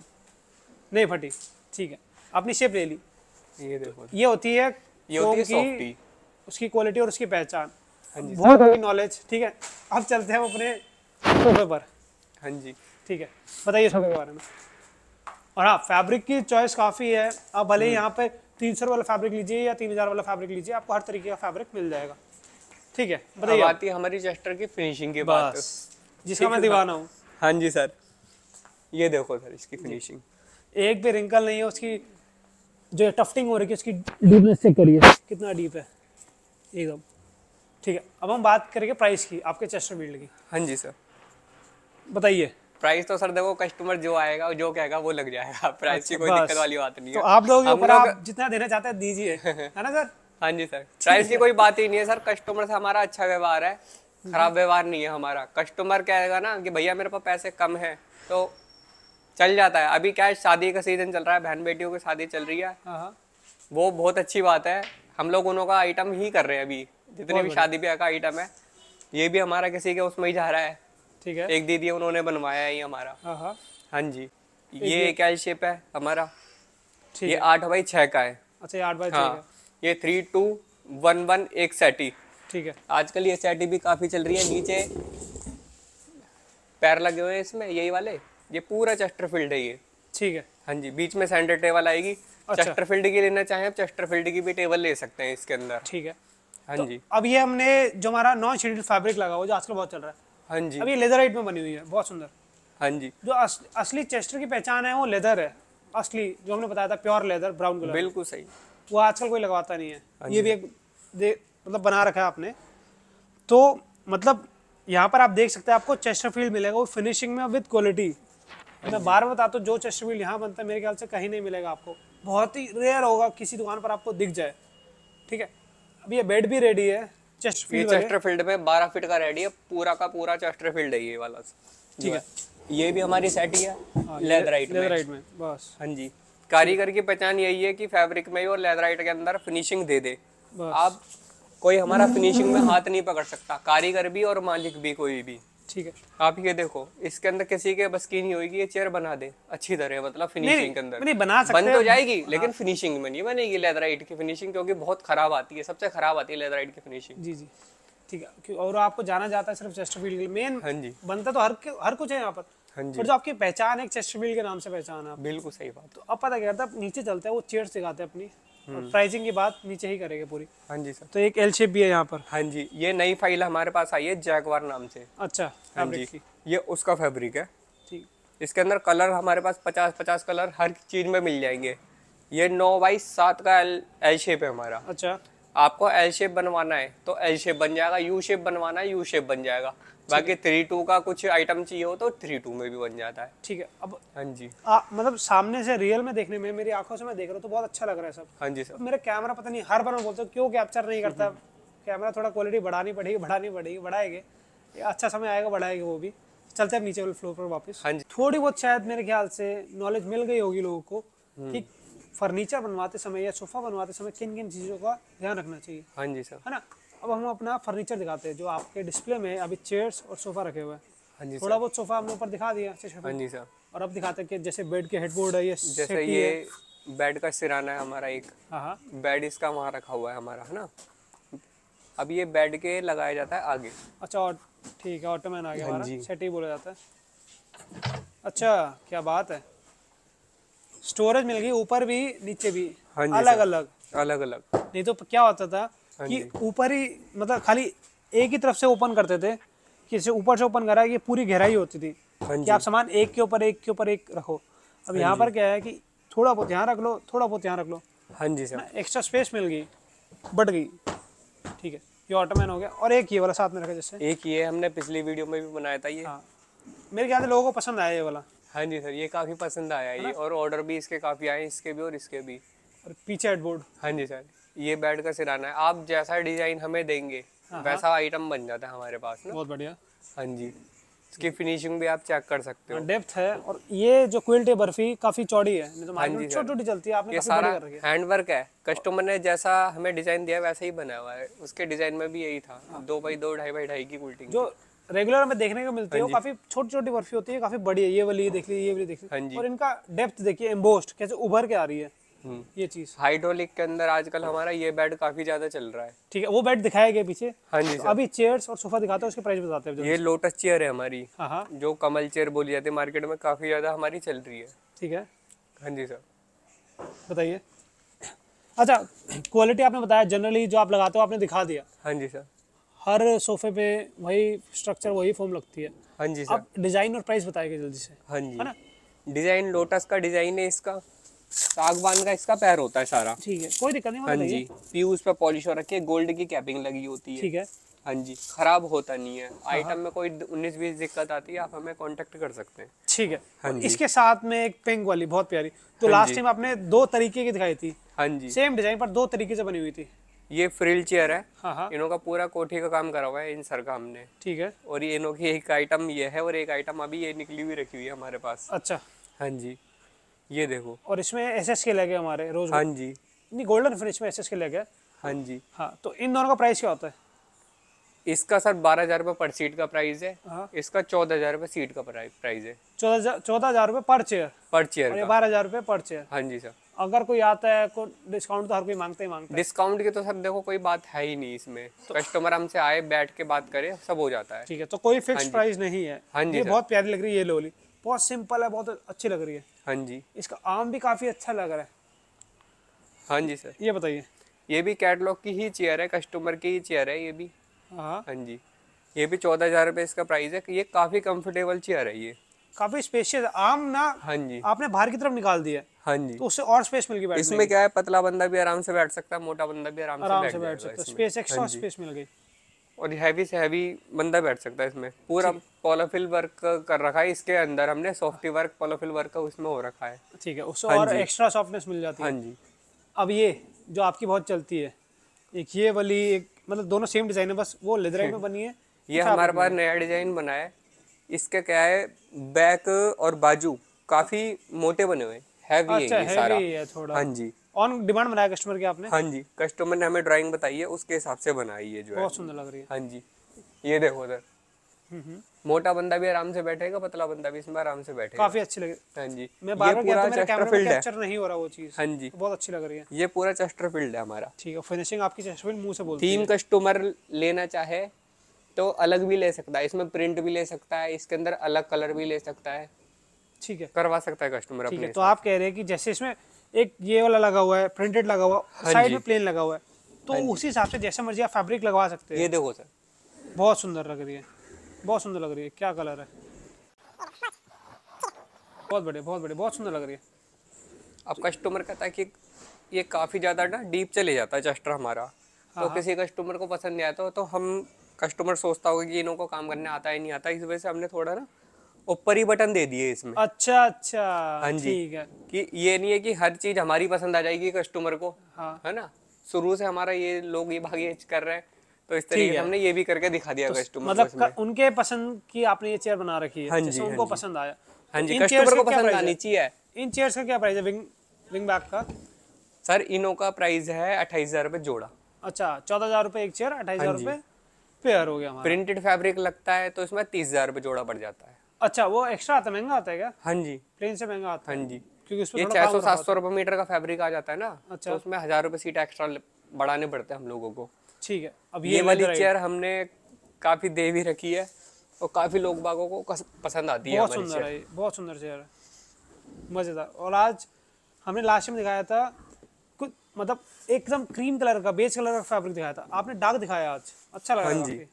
नहीं फटी। ठीक है, अपनी शेप ले ली। ये देखो, ये होती है सॉफ्टी, उसकी क्वालिटी और उसकी पहचान, बहुत होगी नॉलेज। ठीक है, अब चलते हैं अपने सोफे पर। हाँ जी, ठीक है, बताइए सोफे के बारे में। और हाँ, फैब्रिक की चॉइस काफ़ी है, आप भले यहाँ पे 300 वाला फैब्रिक लीजिए या 3000 वाला फैब्रिक लीजिए, आपको हर तरीके का फैब्रिक मिल जाएगा। ठीक है, बताइए। आती है हमारी चेस्टर की फिनिशिंग की बात, जिसका मैं दीवाना हूँ। हाँ जी सर, ये देखो सर, इसकी फिनिशिंग, एक भी रिंकल नहीं है उसकी, जो टफ्टिंग हो रही है उसकी डीपनेस चेक करिए कितना डीप है एकदम। ठीक है, अब हम बात करेंगे प्राइस की आपके चेस्टरफील्ड की। हाँ जी सर बताइए। प्राइस तो सर देखो कस्टमर जो आएगा जो कहेगा वो लग जाएगा, प्राइस की कोई दिक्कत वाली बात नहीं है। तो आप लोग आप जितना देना चाहते हैं दीजिए, है ना सर। हाँ जी सर, प्राइस की कोई बात ही नहीं है सर, कस्टमर से हमारा अच्छा व्यवहार है, खराब व्यवहार नहीं है हमारा। कस्टमर कहेगा ना कि भैया मेरे पास पैसे कम है तो चल जाता है। अभी क्या है शादी का सीजन चल रहा है, बहन बेटियों की शादी चल रही है, वो बहुत अच्छी बात है। हम लोग उनों का आइटम ही कर रहे हैं अभी, जितने भी शादी ब्याह का आइटम है ये भी हमारा किसी के उसमें ही जा रहा है। ठीक है, एक दीदी उन्होंने बनवाया है ये हमारा। हाँ जी, ये क्या शेप है हमारा, ये 8x6 का है। अच्छा 8x6, ये 3-2-1-1 एक सेटी। ठीक है, आजकल ये सेटी भी काफी चल रही है, नीचे पैर लगे हुए हैं इसमें यही वाले। ये पूरा चेस्टरफील्ड है ये। ठीक है, हाँ जी, बीच में सेंटर टेबल आएगी। अच्छा। चेस्टरफील्ड की लेना चाहें आप चेस्टरफील्ड की भी टेबल ले सकते हैं इसके अंदर। ठीक है, हाँ जी। अब ये हमने जो हमारा नॉन शेडेड फैब्रिक लगा हुआ जो आजकल बहुत चल रहा है। हाँ जी, अब ये लेदर हाइट में बनी हुई है, बहुत सुंदर। हाँ जी, जो असली चेस्टर की पहचान है वो लेदर है, असली जो हमने बताया था प्योर लेदर ब्राउन कलर। बिल्कुल सही, वो आजकल कोई लगवाता नहीं है। ये भी एक मतलब बना रखा है आपने, तो मतलब यहाँ पर आप देख सकते हैं आपको चेस्टरफील्ड मिलेगा वो फिनिशिंग में विद क्वालिटी। मैं बार बार बताता हूँ जो चेस्टरफील्ड यहाँ बनता है मेरे ख्याल से कहीं नहीं मिलेगा आपको, बहुत ही रेयर होगा किसी दुकान पर आपको दिख जाए। ठीक है, अब ये बेड भी रेडी है चेस्टरफील्ड, चेस्टरफील्ड में 12 फीट का रेडी है, पूरा का पूरा चेस्टरफील्ड है ये वाला। ठीक है, ये भी हमारी सेट ही है लेदर हाइट में बस। हाँ जी, कारीगर की पहचान यही है कि फैब्रिक में और लेदर हाइट के अंदर फिनिशिंग दे दे। आप कोई हमारा फिनिशिंग में हाथ नहीं पकड़ सकता, कारीगर भी और मालिक भी कोई भी। ठीक है, आप ये देखो इसके अंदर किसी के बस की नहीं होगी ये चेयर बना दे अच्छी तरह, मतलब फिनिशिंग के अंदर बना सकते बन तो जाएगी। हाँ। लेकिन फिनिशिंग में नहीं बनेगी लेदर हाइट की फिनिशिंग, क्योंकि बहुत खराब आती है, सबसे खराब आती है लेदर हाइट की फिनिशिंग। जी जी, ठीक है, और आपको जाना जाता है सिर्फ चेस्टरफील्ड के मेन। हाँ जी, बनता तो हर कुछ है यहाँ पर। हाँ जी, और जो आपकी पहचान है चेस्टरफील्ड के नाम से पहचान है। बिल्कुल सही बात। तो अब पता क्या था, नीचे चलते हैं वो चेयर सिखाते हैं अपनी, और प्राइसिंग की बात नीचे ही करेंगे पूरी। हाँ जी सर, तो एक एल शेप भी है यहाँ पर। हाँ जी, ये नई फाइल हमारे पास आई है जैगवार नाम से। अच्छा, हाँ जी, ये उसका फैब्रिक है। ठीक, इसके अंदर कलर हमारे पास 50-50 कलर हर चीज में मिल जाएंगे। ये 9x7 का एल शेप है हमारा। अच्छा, आपको एल शेप बनवाना है तो एल शेप बन जाएगा, यू शेप बनवाना है यू शेप बन जाएगा, बाकी 3-2 का कुछ आइटम चाहिए हो तो 3-2 में भी बन जाता है। ठीक है, अब हाँ जी मतलब सामने से रियल में देखने में मेरी आंखों से मैं देख रहा हूँ तो बहुत अच्छा लग रहा है सब। हाँ जी सर, मेरा कैमरा पता नहीं हर बार मैं बोलता हूँ क्यों कैप्चर नहीं करता, कैमरा थोड़ा क्वालिटी बढ़ानी पड़ेगी बढ़ाएंगे, अच्छा समय आएगा बढ़ाएंगे। वो भी चलते हैं नीचे वाले फ्लोर पर वापस। हाँ जी, थोड़ी बहुत शायद मेरे ख्याल से नॉलेज मिल गई होगी लोगों को कि फर्नीचर बनवाते समय या सोफा बनवाते समय किन किन चीज़ों का ध्यान रखना चाहिए। हाँ जी सर, है ना। अब हम अपना फर्नीचर दिखाते हैं जो आपके डिस्प्ले में अभी चेयर्स और सोफा रखे हुए हैं। हाँ जी, थोड़ा बहुत सोफा हमने ऊपर दिखा दिया। हाँ जी सर, और अब दिखाते हैं कि जैसे बेड के हेडबोर्ड है, ये जैसे ये बेड का सिराना है हमारा एक। हाँ, बेड इसका वहाँ रखा हुआ है हमारा, है ना। अब ये बेड के लगाया जाता है आगे। अच्छा, और ठीक है, ऑटोमैन आगे हमारा सेटी बोला जाता है। अच्छा, क्या बात है, स्टोरेज मिल गई ऊपर भी नीचे भी। हाँ जी, अलग अलग नहीं तो क्या होता था कि ऊपर ही मतलब खाली एक ही तरफ से ओपन करते थे, कि ऊपर से ओपन करा ये पूरी गहराई होती थी कि आप सामान एक के ऊपर एक रखो। अब यहाँ पर क्या है कि थोड़ा बहुत यहाँ रख लो, थोड़ा बहुत यहाँ रख लो। हाँ जी सर, एक्स्ट्रा स्पेस मिल गई, बढ़ गई। ठीक है, ये ऑटोमैन हो गया। और एक ये वाला साथ में रखा, जैसे एक ये हमने पिछली वीडियो में भी बनाया था ये। हाँ, मेरे ख्याल से लोगों को पसंद आया ये वाला। हाँ जी सर, ये काफ़ी पसंद आया ये, और ऑर्डर भी इसके काफ़ी आए, इसके भी और इसके भी। और पीछे हेडबोर्ड। हाँ जी सर, ये बेड का सिराना है, आप जैसा डिजाइन हमें देंगे वैसा आइटम बन जाता है हमारे पास ना। बहुत बढ़िया। हाँ जी, इसकी फिनिशिंग भी आप चेक कर सकते हो, डेप्थ है। और ये जो क्विल्ट है बर्फी काफी चौड़ी है, छोटी छोटी चलती है, आपने ये सारा हैंडवर्क है। कस्टमर ने जैसा हमें डिजाइन दिया वैसा ही बना हुआ है, उसके डिजाइन में भी यही था। 2x2 2.5x2 की क्विल्टिंग जो रेगुलर में देखने को मिलती है, काफी छोटी छोटी बर्फी होती है, काफी बड़ी है। ये वाली देख लीजिए, ये वाली देख लीजिए, और इनका डेप्थ देखिए एम्बोस्ड कैसे उभर के आ रही है ये चीज। हाइड्रोलिक के अंदर आजकल हमारा ये बेड काफी ज्यादा चल रहा है। ठीक है, वो बेड दिखाया गया पीछे। हाँ जी, अभी चेयर्स और सोफा दिखाते हैं, उसके प्राइस बताते हैं। ये लोटस चेयर है हमारी। हाँ, जो कमल चेयर बोली जाती है मार्केट में, काफी ज्यादा हमारी चल रही है। ठीक है, हाँ जी सर, बताइए। अच्छा, क्वालिटी आपने बताया जनरली जो आप लगाते हो आपने दिखा दिया। हाँ जी सर, हर सोफे पे वही स्ट्रक्चर वही फॉर्म लगती है। हाँ जी सर, डिजाइन और प्राइस बताएंगे जल्दी से। हाँ जी, है ना। डिजाइन लोटस का डिजाइन है इसका, सागवान का इसका पैर होता है सारा, ठीक है, कोई दिक्कत नहीं। हाँ जी, प्यूज पे पॉलिश हो रखी है, गोल्ड की कैपिंग लगी होती है, ठीक है। हाँ जी, खराब होता नहीं है। आइटम में कोई 19-20 दिक्कत आती है आप हमें कांटेक्ट कर सकते हैं, ठीक है। हाँ जी, इसके साथ में एक पिंक वाली बहुत प्यारी, तो लास्ट टाइम आपने 2 तरीके की दिखाई थी। हाँ जी, सेम डिजाइन पर 2 तरीके से बनी हुई थी। ये फ्रिल चेयर है, इनों का पूरा कोठी का काम करा हुआ है इन सर का हमने, ठीक है। और ये इनों की एक आइटम ये है और एक आइटम अभी ये निकली हुई रखी हुई है हमारे पास। अच्छा, हाँ जी, ये देखो। और इसमें एसएस के लगे हमारे रोज। हाँ जी, नहीं गोल्डन फिनिश में एसएस के लगे। हाँ जी, हाँ। तो इन दोनों का प्राइस क्या होता है? इसका सर 12,000 रुपये पर सीट का प्राइस है। हाँ। इसका 14,000 रुपये सीट का प्राइस है। 14,000 रुपये पर चेयर, पर चेयर 12,000 रुपये पर चेयर। हाँ जी सर, अगर कोई आता है को डिस्काउंट तो हर कोई मांगता ही मांगता है। डिस्काउंट की तो सर देखो कोई बात है ही नहीं इसमें, तो कस्टमर हमसे आए बैठ के बात करे सब हो जाता है, ठीक है। तो कोई फिक्स प्राइस नहीं है। हाँ जी, बहुत प्यारी लग रही है ये लोली, बहुत सिंपल है, बहुत अच्छी लग रही है। हाँ जी, इसका आर्म भी काफी अच्छा लग रहा है। हाँ जी सर, ये बताइए, ये भी कैटलॉग की ही चेयर है, कस्टमर की ही चेयर है ये भी। हाँ जी, ये भी 14,000 रुपये इसका प्राइस है। ये काफी कंफर्टेबल चेयर है, ये काफी स्पेशियस आम ना। हाँ जी, आपने बाहर की तरफ निकाल दिया। हाँ जी, तो उससे और स्पेस मिल गई बैठने। इसमें क्या है, पतला बंदा भी आराम से बैठ सकता है, मोटा बंदा भी आराम से बैठ सकता है, स्पेस एक्स्ट्रा स्पेस मिल गई। और हैवी से हैवी बंदा बैठ सकता है इसमें। पूरा पॉलीफिल वर्क कर रखा है इसके अंदर हमने, सॉफ्टी वर्क पॉलीफिल वर्क का उसमें हो रखा है, ठीक है, उससे और एक्स्ट्रा सॉफ्टनेस मिल जाती है। हाँ जी, अब ये जो आपकी बहुत चलती है एक ये वाली, एक मतलब दोनों सेम डिजाइन है, बस वो लेदर में बनी है। ये हमारे पास नया डिजाइन बना है, इसका क्या है बैक और बाजू काफी मोटे बने हुए, हैवी अच्छा, है ये सारा है थोड़ा। हाँ जी, ऑन डिमांड बनाया कस्टमर के आपने। हाँ जी, कस्टमर ने हमें ड्राइंग बताई है उसके हिसाब से बनाई है, जो बहुत सुंदर लग रही है। हाँ जी, ये देखो उधर, मोटा बंदा भी आराम से बैठेगा, पतला बंदा भी इसमें आराम से बैठेगा, काफी अच्छी लग रही है। हाँ जी, मैं बार-बार कहता हूं कैमरे में कैप्चर नहीं हो रहा वो चीज। हाँ जी, बहुत अच्छी लग रही है। ये पूरा चेस्टरफील्ड है हमारा, ठीक है। फिनिशिंग आपकी चेस्टरफील्ड मुंह से बोलती है। 3 कस्टमर लेना चाहे तो अलग भी ले सकता है, इसमें प्रिंट भी ले सकता है, इसके अंदर अलग कलर भी ले सकता है, ठीक है, करवा सकता है कस्टमर अपने। तो आप कह रहे हैं कि जैसे इसमें एक ये वाला लगा हुआ है, प्रिंटेड लगा हुआ, साइड में प्लेन लगा हुआ है, तो उसी हिसाब से जैसे मर्जी आप फैब्रिक लगवा सकते हैं। ये देखो सर, बहुत सुंदर लग रही है, बहुत सुंदर लग रही है, क्या कलर है, बहुत बढ़िया, बहुत बढ़िया, बहुत सुंदर लग रही है। अब कस्टमर कहता है कि ये काफी ज्यादा ना डीप चले जाता है चेस्टर हमारा, तो किसी कस्टमर को पसंद नहीं आता, तो हम कस्टमर सोचता होगा कि इनों को काम करने आता ही नहीं आता, इस वजह से हमने थोड़ा ना ऊपर ही बटन दे दिए इसमें। अच्छा अच्छा, हाँ जी, ठीक है, कि ये नहीं है कि हर चीज हमारी पसंद आ जाएगी कस्टमर को। हाँ, है ना, शुरू से हमारा ये लोग ये भागे कर रहे हैं, तो इस तरीके से हमने ये भी करके दिखा दिया कस्टमर, मतलब उनके पसंद की आपने ये चेयर बना रखी है, उनको पसंद आया। हाँ जी, कस्टमर को पसंद आनी चाहिए। इन चेयर का क्या प्राइस है विंग बैक का? सर इनों का प्राइस है 28,000 रुपये जोड़ा। अच्छा, 14,000 रुपये एक चेयर, 28,000 रुपये पेयर हो गया हमारा। प्रिंटेड फैब्रिक लगता है तो इसमें 30,000 रुपये जोड़ा पड़ जाता है। अच्छा, वो एक्स्ट्रा आता है, महंगा आता है क्या? हाँ जी, प्लेन से महंगा आता है। हाँ जी, क्योंकि उसमें 600-700 रुपये मीटर का फैब्रिक आ जाता है ना। अच्छा, तो उसमें 1,000 रुपये सीट एक्स्ट्रा बढ़ाने पड़ते हैं हम लोगों को, ठीक है। अब ये वाली चेयर हमने काफी दे भी रखी है और काफी लोग बागों को पसंद आती है, बहुत सुंदर चेयर है, मजेदार। और आज हमने लास्ट में दिखाया था कुछ मतलब एकदम क्रीम कलर का बेज कलर का फैब्रिक दिखाया था, आपने डार्क दिखाया आज, अच्छा लगा। हाँ जी,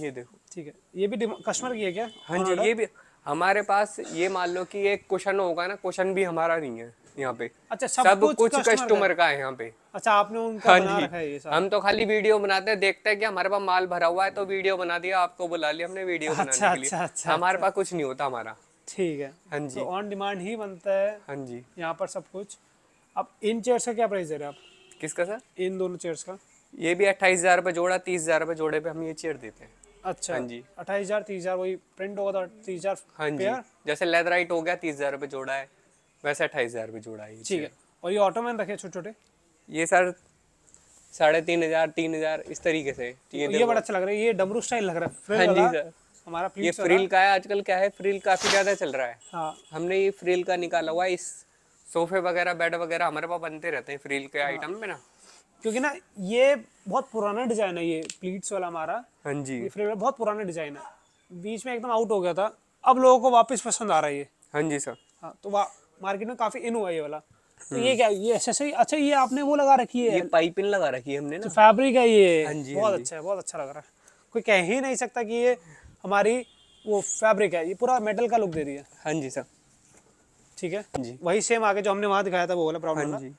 ये देखो, ठीक है, ये भी कस्टमर की है क्या? हाँ जी, ये भी हमारे पास, ये मान लो कि एक क्वेश्चन होगा ना, क्वेश्चन भी हमारा नहीं है यहाँ पे। अच्छा, सब कुछ कस्टमर का है यहाँ पे। अच्छा, आपने उनका बना रखा है ये सारा? हम तो खाली वीडियो बनाते हैं, देखते हैं कि हमारे पास माल भरा हुआ है तो वीडियो बना दिया, आपको बुला लिया हमने वीडियो बनाने के लिए, हमारे पास कुछ नहीं होता हमारा, ठीक है। हाँ जी, ऑन डिमांड ही बनता है। हाँ जी, यहाँ पर सब कुछ। अब इन चेयर्स का क्या प्राइस दे रहे हैं आप? किसका सर? इन दोनों चेयर्स का। ये भी 28,000 रुपये जोड़ा, 30,000 रुपये जोड़े पे हम ये चेयर देते हैं। अच्छा, हाँ जी, 28,000 30,000 वही प्रिंट होगा तो 30,000। हाँ जी, जैसे लेदराइट हो गया 30,000 रुपये जोड़ा है, वैसे 28,000 रुपये जोड़ा है, ठीक है। और ये ऑटोमैन रखे छोटे छोटे, ये सर 3,500 3,000 इस तरीके से। ये बड़ा अच्छा लग रहा है, ये डमरू स्टाइल लग रहा है। हाँ जी सर, हमारा ये फ्रिल का है, आजकल क्या है फ्रिल काफी ज्यादा चल रहा है, हमने ये फ्रिल का निकाला हुआ है। इस सोफे वगैरह बेड वगैरह हमारे पास बनते रहते हैं फ्रिल के आइटम में ना, क्योंकि ना ये बहुत पुराना डिजाइन है, ये प्लीट्स वाला हमारा। हाँ जी, ये फ्रिल बहुत पुराना डिजाइन है, बीच में एकदम आउट हो गया था, अब लोगों को वापस पसंद आ रहा है ये। हाँ जी सर, हाँ, तो मार्केट में काफी इन हुआ ये वाला। तो ये क्या, ये एक्सेसरी? अच्छा, ये आपने वो लगा रखी है, ये पाइपिंग लगा रखी है हमने ना, फैब्रिक है ये, बहुत अच्छा है, बहुत अच्छा लग रहा है, कोई कह ही नहीं सकता कि ये हमारी वो फैब्रिक है, ये पूरा मेटल का लुक दे रही है। हाँ जी सर, ठीक है जी, वही सेम आगे जो हमने वहाँ दिखाया था वो वाला प्रॉब्लम जी।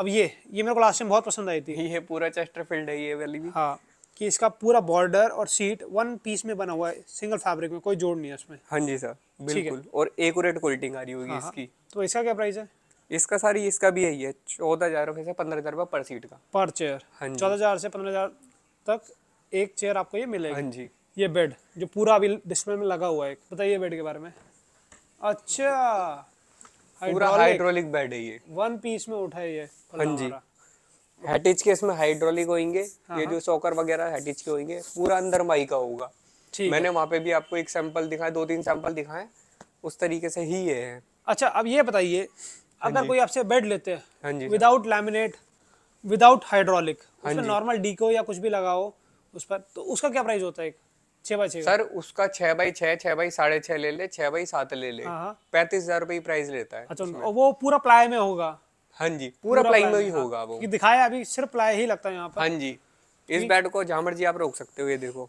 अब ये मेरे को लास्ट टाइम बहुत पसंद आई थी, ये पूरा चेस्टरफील्ड है ये वाली भी। हाँ, कि इसका पूरा बॉर्डर और सीट वन पीस में बना हुआ है, सिंगल फैब्रिक में, कोई जोड़ नहीं है इसमें। हाँ जी सर, बिल्कुल। और एक्यूरेट क्वालिटी आ रही होगी इसकी। तो इसका क्या प्राइस है? इसका सारी इसका भी यही है, 14,000 से 15,000 पर सीट का, पर चेयर। 14,000 से 15,000 तक एक चेयर आपको ये मिलेगा। हाँ जी, ये बेड जो पूरा अभी डिस्प्ले में लगा हुआ है, बताइए बेड के बारे में। अच्छा, पूरा हाइड्रोलिक बेड है ये, वन पीस में उठा है ये। हाँ जी, हैटिच के इसमें हाइड्रोलिक होंगे, ये जो सॉकर वगैरह हैटिच के होंगे, पूरा अंदर माई का होगा। मैंने वहाँ पे भी आपको एक सैंपल दिखाया, 2-3 सैंपल दिखाए, उस तरीके से ही ये है। अच्छा, अब ये बताइए, अगर कोई आपसे बेड लेते हैं विदाउट लैमिनेट, विदाउट हाइड्रोलिक, उसमें नॉर्मल डीको या कुछ भी लगाओ उस पर, तो उसका क्या प्राइस होता है? 6x6 सर, उसका 6x6, 6x6.5 ले ले, 6x7 ले ले, 35,000 रुपये प्राइस लेता है। अच्छा, वो पूरा प्लाई में होगा? हाँ जी, पूरा प्लाई में ही होगा वो, दिखाया अभी सिर्फ प्लाई ही लगता है यहाँ पर। हाँ जी, इस बेड को जहाँ मर्जी आप रोक सकते हो, ये देखो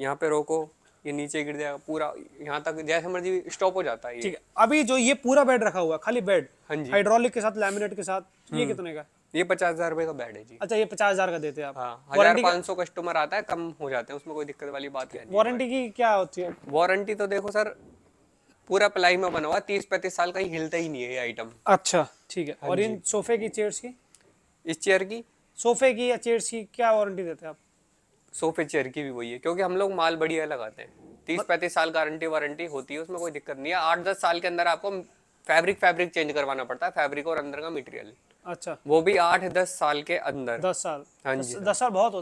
यहाँ पे रोको, ये नीचे गिर जाएगा पूरा, यहाँ तक जैसे मर्जी स्टॉप हो जाता है ये। ठीक है, अभी जो ये पूरा बेड रखा हुआ, खाली बेड हाइड्रोलिक के साथ, लैमिनेट के साथ, ये कितने का? ये 50,000 रुपए का बेड है जी। अच्छा, ये 50,000 का देते हैं आप? हाँ, 1,500 कस्टमर आता है, कम हो जाते हैं, उसमें कोई दिक्कत वाली बात नहीं। वारंटी की क्या होती है? वारंटी तो देखो सर, पूरा प्लाई में बना हुआ, 30-35 साल का ही, हिलता ही नहीं है ये आइटम। अच्छा, ठीक है। और इन सोफे की, चेयर्स की, इस चेयर की, सोफे की या चेयर्स की क्या वारंटी देते हैं आप? सोफे चेयर की भी वही है, क्योंकि हम लोग माल बढ़िया लगाते हैं, 30-35 साल गारंटी वारंटी होती है, उसमें कोई दिक्कत नहीं है। 8-10 साल के अंदर आपको फैब्रिक चेंज करवाना पड़ता है, फैब्रिक और अंदर का मटेरियल। अच्छा, वो भी 8-10 साल के अंदर? 10 साल। हाँ जी, 10 साल बहुत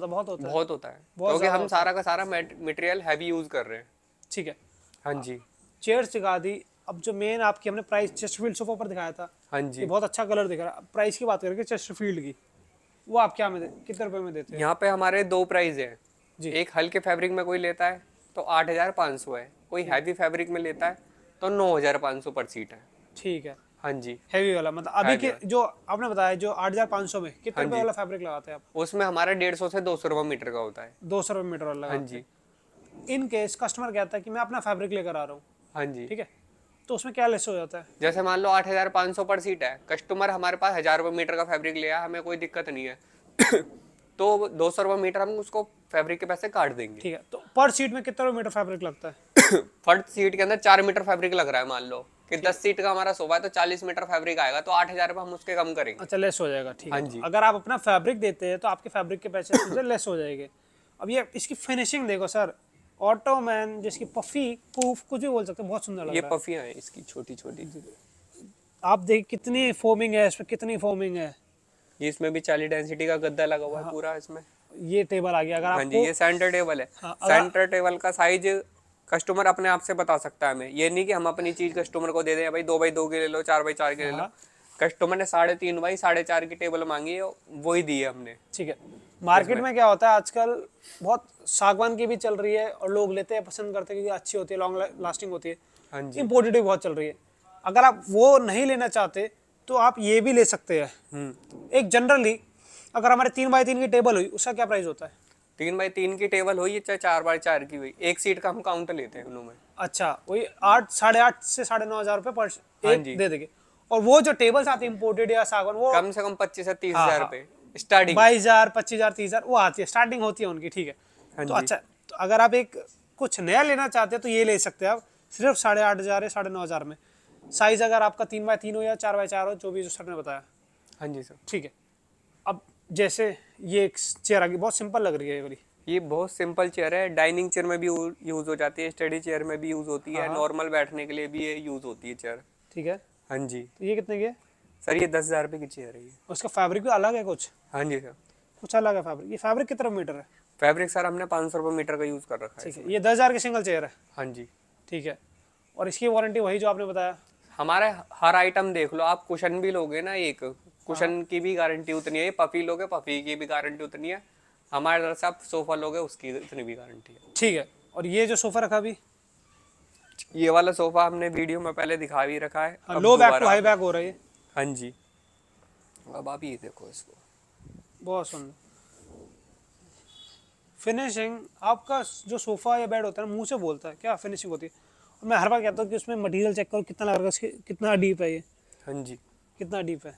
होता है, क्योंकि हम सारा का सारा मटेरियल हैवी यूज कर रहे हैं। ठीक है। हाँ जी, चेयर दिखा दी। अब जो मेन आपकी हमने प्राइस चेस्टरफील्ड सोफा पर दिखाया था, हाँ जी, बहुत अच्छा कलर दिख रहा है। प्राइस की बात करके चेस्टरफील्ड की, वो आप क्या में कितने रुपए में देते हैं? यहाँ पे हमारे 2 प्राइस है जी। एक हल्के फैब्रिक में कोई लेता है तो 8,500 है, कोई हैवी फैब्रिक में लेता है तो 9,500 पर सीट है। ठीक है। हाँ जी, हैवी वाला मतलब अभी के जो आपने बताया, जो 8,500 में कितने रुपए वाला फैब्रिक लगाते हैं आप? उसमें हमारा 150 से 200 रुपये मीटर का होता है। 200 रुपये मीटर वाला? हाँ जी। इनकेस कस्टमर कहता है कि मैं अपना फैब्रिक लेकर आ रहा हूँ, हाँ जी, ठीक है, तो उसमें क्या लेस हो जाता है? जैसे मान लो 8,500 पर सीट है, कस्टमर हमारे पास 1,000 रुपये मीटर का फैब्रिक ले आया, हमें कोई दिक्कत नहीं है, तो 200 रुपये मीटर हम उसको फैब्रिक के पैसे काट देंगे। ठीक है, तो पर सीट में कितना मीटर फैब्रिक लगता है? फर्स्ट सीट के अंदर 4 मीटर फैब्रिक लग रहा है, मान लो कि 10 सीट का हमारा सोफा है, तो 40 मीटर फैब्रिक आएगा, तो 8,000 रुपये हम उसके कम करेंगे। अच्छा, लेस हो जाएगा। ठीक है, अगर आप अपना फैब्रिक देते हैं तो आपके फैब्रिक के पैसे लेस हो जाएंगे। अब ये इसकी फिनिशिंग देखो सर, ऑटोमैन जिसकी पफी पूफ कुछ भी बोल सकते हैं, बहुत सुंदर लग रहा है। ये पफियाँ हैं इसकी, छोटी छोटी, आप देख कितनी फोमिंग है इसमें, कितनी फोमिंग है। ये इसमें भी 40 डेंसिटी का गद्दा लगा हुआ है पूरा इसमें। ये टेबल आ गया, अगर आपको ये सेंटर टेबल है। सेंटर टेबल का साइज कस्टमर अपने आप से बता सकता है हमें, ये नहीं कि हम अपनी चीज कस्टमर को दे दें, भाई 2x2 के ले लो, 4x4 के ले लो। कस्टमर ने 3.5x4 की टेबल मांगी है, वो ही दी है हमने। ठीक है, मार्केट में क्या होता है आजकल, बहुत सागवान की भी चल रही है और लोग लेते हैं, पसंद करते हैं, क्योंकि अच्छी होती है, लॉन्ग लास्टिंग होती है। इम्पोर्टेड भी बहुत चल रही है, अगर आप वो नहीं लेना चाहते तो आप ये भी ले सकते हैं। एक जनरली अगर हमारे 3x3 की टेबल हुई, उसका क्या प्राइस होता है? 3x3 की टेबल हुई या चाहे 4x4 की हुई, एक सीट का हम काउंट लेते हैं उनमें। अच्छा, वही 8,500 से 9,500 रुपये पर एक दे देंगे। और वो जो टेबल्स आती है इम्पोर्टेड या सागवान, वो कम से कम 25 से 30,000 रुपए स्टार्टिंग, 22,000, 25,000, 30,000 वो आती है, स्टार्टिंग होती है उनकी। ठीक है, तो अच्छा, तो अगर आप एक कुछ नया लेना चाहते हैं तो ये ले सकते हैं आप, सिर्फ 8,500 या 9,500 में। साइज अगर आपका 3x3 हो या 4x4 हो, जो भी सर ने बताया। हाँ जी सर, ठीक है। अब जैसे ये एक चेयर आ गई, बहुत सिंपल लग रही है ये वाली, ये बहुत सिंपल चेयर है, डाइनिंग चेयर में भी यूज हो जाती है, स्टडी चेयर में भी यूज होती है, नॉर्मल बैठने के लिए भी ये यूज होती है चेयर। ठीक है। हाँ जी, तो ये कितने की है सर? ये 10,000 रुपये की चेयर है। उसका फैब्रिक भी अलग है कुछ? हाँ जी सर, कुछ अलग है फैब्रिक। ये फैब्रिक कितना मीटर है? फैब्रिक सर हमने 500 रुपये मीटर का यूज़ कर रखा है। ठीक है, ये 10,000 की सिंगल चेयर है। हाँ जी, ठीक है। और इसकी वारंटी वही जो आपने बताया? हमारे हर आइटम देख लो आप, कुशन भी लोगे ना, एक कुशन की भी गारंटी उतनी है, पफी लोगे पफी की भी गारंटी उतनी है, हमारे तरफ से आप सोफ़ा लोगे उसकी उतनी भी गारंटी है। ठीक है। और ये जो सोफ़ा रखा भी, ये वाला सोफा हमने वीडियो में पहले दिखा भी रखा है। Low back to high back हो रही है। हाँ जी, अब आप ये देखो इसको, बहुत सुंदर फिनिशिंग। आपका जो सोफा या बेड होता है ना, मुंह से बोलता है क्या फिनिशिंग होती है। मैं हर बार कहता हूँ कि उसमें मटेरियल चेक करो कितना लग रहा है, कितना डीप है ये। हाँ जी, कितना डीप है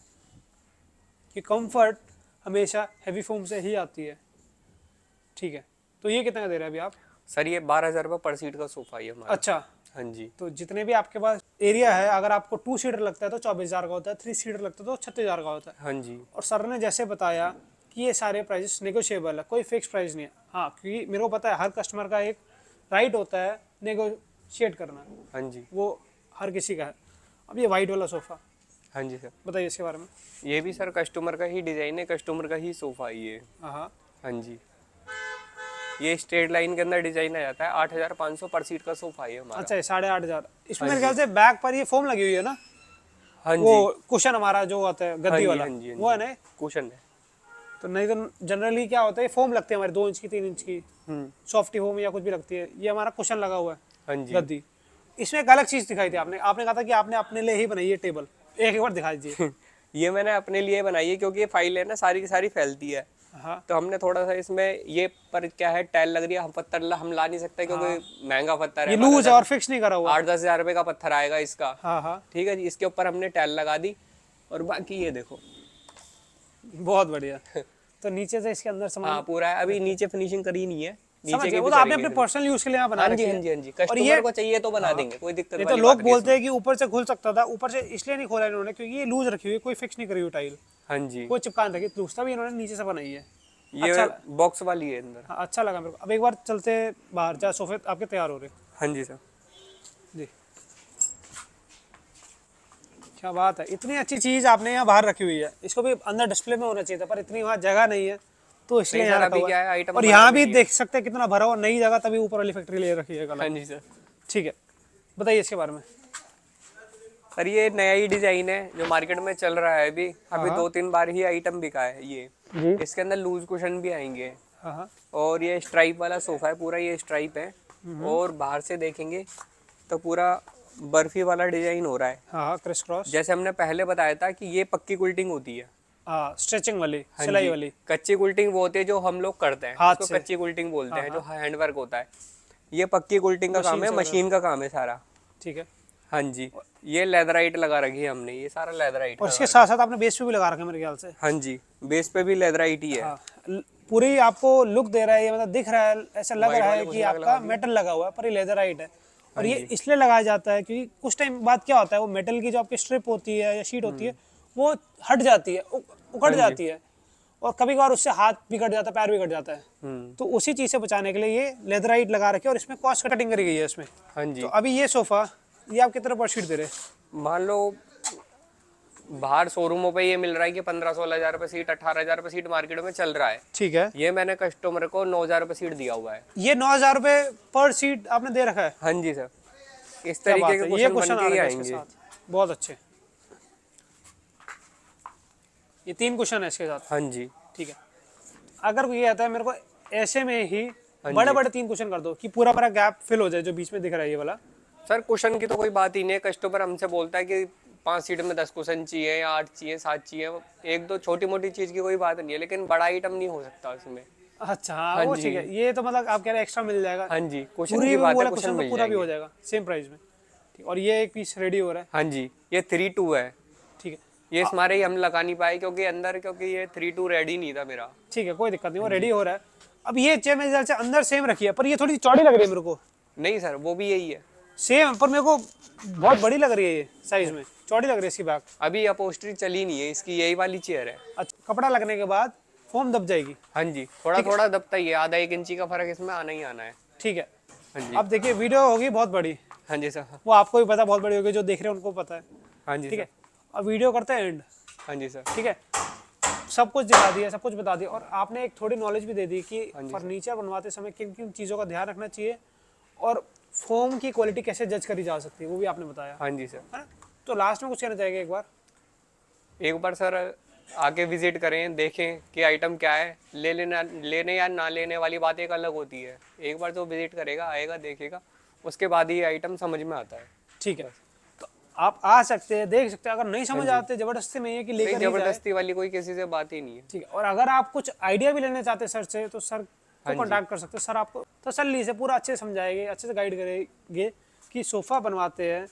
कि कंफर्ट हमेशा हैवी फोम से ही आती है। ठीक है, तो ये कितना दे रहे हैं अभी आप? सर ये 12,000 पर सीट का सोफा है हमारा। अच्छा, हाँ जी। तो जितने भी आपके पास एरिया है, अगर आपको 2 सीटर लगता है तो 24,000 का होता है, 3 सीटर लगता है तो 36,000 का होता है। हाँ जी। और सर ने जैसे बताया कि ये सारे प्राइजेस नेगोशिएबल है, कोई फिक्स प्राइस नहीं है। हाँ, क्योंकि मेरे को पता है हर कस्टमर का एक राइट होता है नेगोशिएट करना। हाँ जी, वो हर किसी का है। अब ये वाइट वाला सोफ़ा, हाँ जी सर बताइए इसके बारे में। ये भी सर कस्टमर का ही डिज़ाइन है, कस्टमर का ही सोफ़ा ये। हाँ हाँ जी, ये स्ट्रेट लाइन के अंदर डिजाइन आ जाता है। 8,500 पर सीट का सोफा है हमारा। अच्छा, 8,500। इसमें मेरे ख्याल से बैक पर ये फोम लगी हुई है ना? हाँ जी, वो कुशन हमारा जो आता है गद्दी वाला, वो है ना कुशन है। तो नहीं तो जनरली क्या होता है फोम लगती है हमारे 2 इंच की, 3 इंच की सॉफ्टी फोम या कुछ भी लगती है, ये हमारा कुशन लगा हुआ है गद्दी। इसमें एक अलग चीज दिखाई थी आपने, आपने कहा था कि आपने अपने लिए ही बनाई है टेबल, एक बार दिखा दीजिए। ये मैंने अपने लिए बनाई है क्योंकि ये फाइल है ना सारी की सारी फैलती है। हाँ। तो हमने थोड़ा सा इसमें ये पर क्या है टैल लग रही है, हम पत्थर हम ला नहीं सकते क्योंकि हाँ। महंगा पत्थर है, लूज और फिक्स नहीं करा हुआ। 8-10 हजार रुपए का पत्थर आएगा इसका। हाँ हाँ, ठीक है जी। इसके ऊपर हमने टैल लगा दी और बाकी ये देखो बहुत बढ़िया। तो नीचे से इसके अंदर सामान हाँ, पूरा है। अभी नीचे फिनिशिंग करी नहीं है, नीचे के वो तो आपने अपने पर्सनल यूज के लिए बना रखी है। हां जी हां जी, कस्टमर को चाहिए तो बना देंगे, कोई दिक्कत नहीं। तो लोग बोलते हैं कि ऊपर से खुल सकता था, ऊपर से इसलिए नहीं खोला इन्होंने क्योंकि ये लूज रखी हुई है, कोई फिक्स नहीं करी हुई टाइल। हाँ जी, कोई चिपकान रखी, दूसरा भी इन्होंने नीचे से बनाई है। ये बॉक्स वाली है अंदर। हां, अच्छा लगा मेरे को। अब एक बार चलते बाहर जहाँ सोफे आपके तैयार हो रहे। हां जी सर जी, क्या बात है, इतनी अच्छी चीज आपने यहाँ बाहर रखी हुई है। इसको भी अंदर डिस्प्ले में होना चाहिए था पर इतनी वहाँ जगह नहीं है तो इसलिए यहाँ रखा हुआ है। और यहाँ भी देख सकते हैं कितना भरा हुआ, नई जगह तभी ऊपर वाली फैक्ट्री ले रखी है। हाँ जी सर, ठीक है बताइए इसके बारे में। सर ये नया ही डिजाइन है जो मार्केट में चल रहा है अभी। अभी 2-3 बार ही आइटम बिका है ये जी। इसके अंदर लूज कुशन भी आएंगे और ये स्ट्राइप वाला सोफा है, पूरा ये स्ट्राइप है। और बाहर से देखेंगे तो पूरा बर्फी वाला डिजाइन हो रहा है, क्रिस क्रॉस। जैसे हमने पहले बताया था कि ये पक्की क्विल्टिंग होती है, स्ट्रेचिंग वाली, सिलाई वाली। कच्ची कुल्टिंग वो होती है जो हम लोग करते हैं, हाथ से कच्ची कुल्टिंग बोलते हैं, जो हैंड वर्क होता है। ये पक्की कुल्टिंग का काम है, मशीन का काम है सारा। ठीक है, हाँ जी। ये लेदराइट लगा रखी है हमने, ये सारा लेदराइट। और इसके साथ साथ आपने बेस पे भी लगा रखा है मेरे ख्याल से। हाँ जी, बेस पे भी लेदराइट ही है। पूरी आपको लुक दे रहा है, मतलब दिख रहा है, ऐसा लग रहा है कि आपका मेटल लगा हुआ है पर ये लेदराइट है। और ये इसलिए लगाया जाता है क्योंकि कुछ टाइम बाद क्या होता है वो मेटल की जो आपकी स्ट्रिप होती है या शीट होती है वो हट जाती है, उखड़ जाती है और कभी कभार उससे हाथ बिगड़ जाता है, पैर बिगड़ जाता है। तो उसी चीज से बचाने के लिए ये लेदराइट लगा रखे और इसमें कॉस्ट कटिंग करी गई है इसमें। हाँ जी। तो अभी ये सोफा ये आप कितने पर सीट दे रहे हैं? मान लो बाहर शोरूमों पे ये मिल रहा है कि 15-16 हजार रुपए सीट, 18,000 रुपए सीट मार्केट में चल रहा है। ठीक है, ये मैंने कस्टमर को 9,000 रुपए सीट दिया हुआ है। ये 9,000 रुपए पर सीट आपने दे रखा है? हाँ जी सर, इस तरीके के क्वेश्चन बन के आएंगे बहुत अच्छे। ये 3 कुशन है इसके साथ। हाँ जी, ठीक है। अगर ये आता है मेरे को ऐसे में ही बड़े 3 कुशन कर दो कि पूरा पूरा गैप फिल हो जाए जो बीच में दिख रहा है ये वाला। सर कुशन की तो कोई बात ही नहीं है, कस्टमर हमसे बोलता है कि 5 सीट में 10 कुशन चाहिए या 8 चाहिए, 7 चाहिए। 1-2 छोटी मोटी चीज की कोई बात नहीं है, लेकिन बड़ा आइटम नहीं हो सकता उसमें। अच्छा, हाँ वो ठीक है। ये तो मतलब आप कह रहे हैं एक्स्ट्रा मिल जाएगा। हाँ जी, कुशन पूरा भी हो जाएगा सेम प्राइस में। और ये एक पीस रेडी हो रहा है। हाँ जी, ये 3-2 है। ठीक है, ये हमारे ही हम लगा नहीं पाए क्योंकि अंदर, क्योंकि ये 3-2 रेडी नहीं था मेरा। ठीक है, कोई दिक्कत नहीं, वो रेडी हो रहा है। अब ये चेयर से अंदर सेम रखी है पर ये थोड़ी चौड़ी लग रही है मेरे को। नहीं सर, वो भी यही है सेम, पर मेरे को बहुत बड़ी लग रही है ये साइज में, चौड़ी लग रही है इसकी बैक। अभी अपोस्ट्री चली नहीं है इसकी, यही वाली चेयर है। अच्छा, कपड़ा लगने के बाद फोम दब जाएगी। हाँ जी, थोड़ा थोड़ा दबता ही है, 1.5-1 इंची का फर्क इसमें आना ही आना है। ठीक है, अब देखिए वीडियो होगी बहुत बड़ी। हाँ जी सर, वो आपको भी पता बहुत बड़ी होगी, जो देख रहे हैं उनको पता है। हाँ जी, ठीक है। अब वीडियो करते हैं एंड। हाँ जी सर, ठीक है। सब कुछ दिखा दिया, सब कुछ बता दिया और आपने एक थोड़ी नॉलेज भी दे दी कि फर्नीचर बनवाते समय किन किन चीज़ों का ध्यान रखना चाहिए और फोम की क्वालिटी कैसे जज करी जा सकती है, वो भी आपने बताया। हाँ जी सर, है ना? तो लास्ट में कुछ कहना चाहेंगे एक बार सर आके विजिट करें, देखें कि आइटम क्या है। लेने या ना लेने वाली बात एक अलग होती है, एक बार तो विजिट करेगा, आएगा, देखेगा, उसके बाद ही आइटम समझ में आता है। ठीक है, आप आ सकते हैं, देख सकते हैं। अगर नहीं समझ आते, जबरदस्ती नहीं है कि लेकर जबरदस्ती वाली कोई किसी से बात ही नहीं है। ठीक है, और अगर आप कुछ आइडिया भी लेना चाहते हैं सर से तो सर को कांटेक्ट कर सकते हैं। सर आपको तसल्ली से पूरा अच्छे से समझाएंगे, अच्छे से गाइड करेंगे कि सोफ़ा बनवाते हैं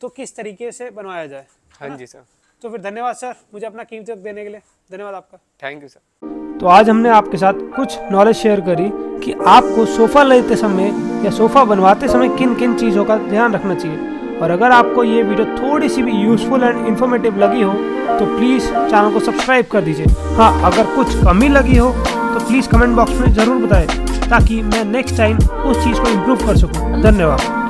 तो किस तरीके से बनवाया जाए। हाँ जी सर, तो फिर धन्यवाद सर, मुझे अपना कीमती वक्त देने के लिए धन्यवाद आपका। Thank you sir. तो आज हमने आपके साथ कुछ नॉलेज शेयर करी कि आपको सोफ़ा लेते समय या सोफ़ा बनवाते समय किन किन चीज़ों का ध्यान रखना चाहिए। और अगर आपको ये वीडियो थोड़ी सी भी यूज़फुल एंड इन्फॉर्मेटिव लगी हो तो प्लीज़ चैनल को सब्सक्राइब कर दीजिए। हाँ, अगर कुछ कमी लगी हो तो प्लीज़ कमेंट बॉक्स में ज़रूर बताएं ताकि मैं नेक्स्ट टाइम उस चीज़ को इम्प्रूव कर सकूँ। धन्यवाद।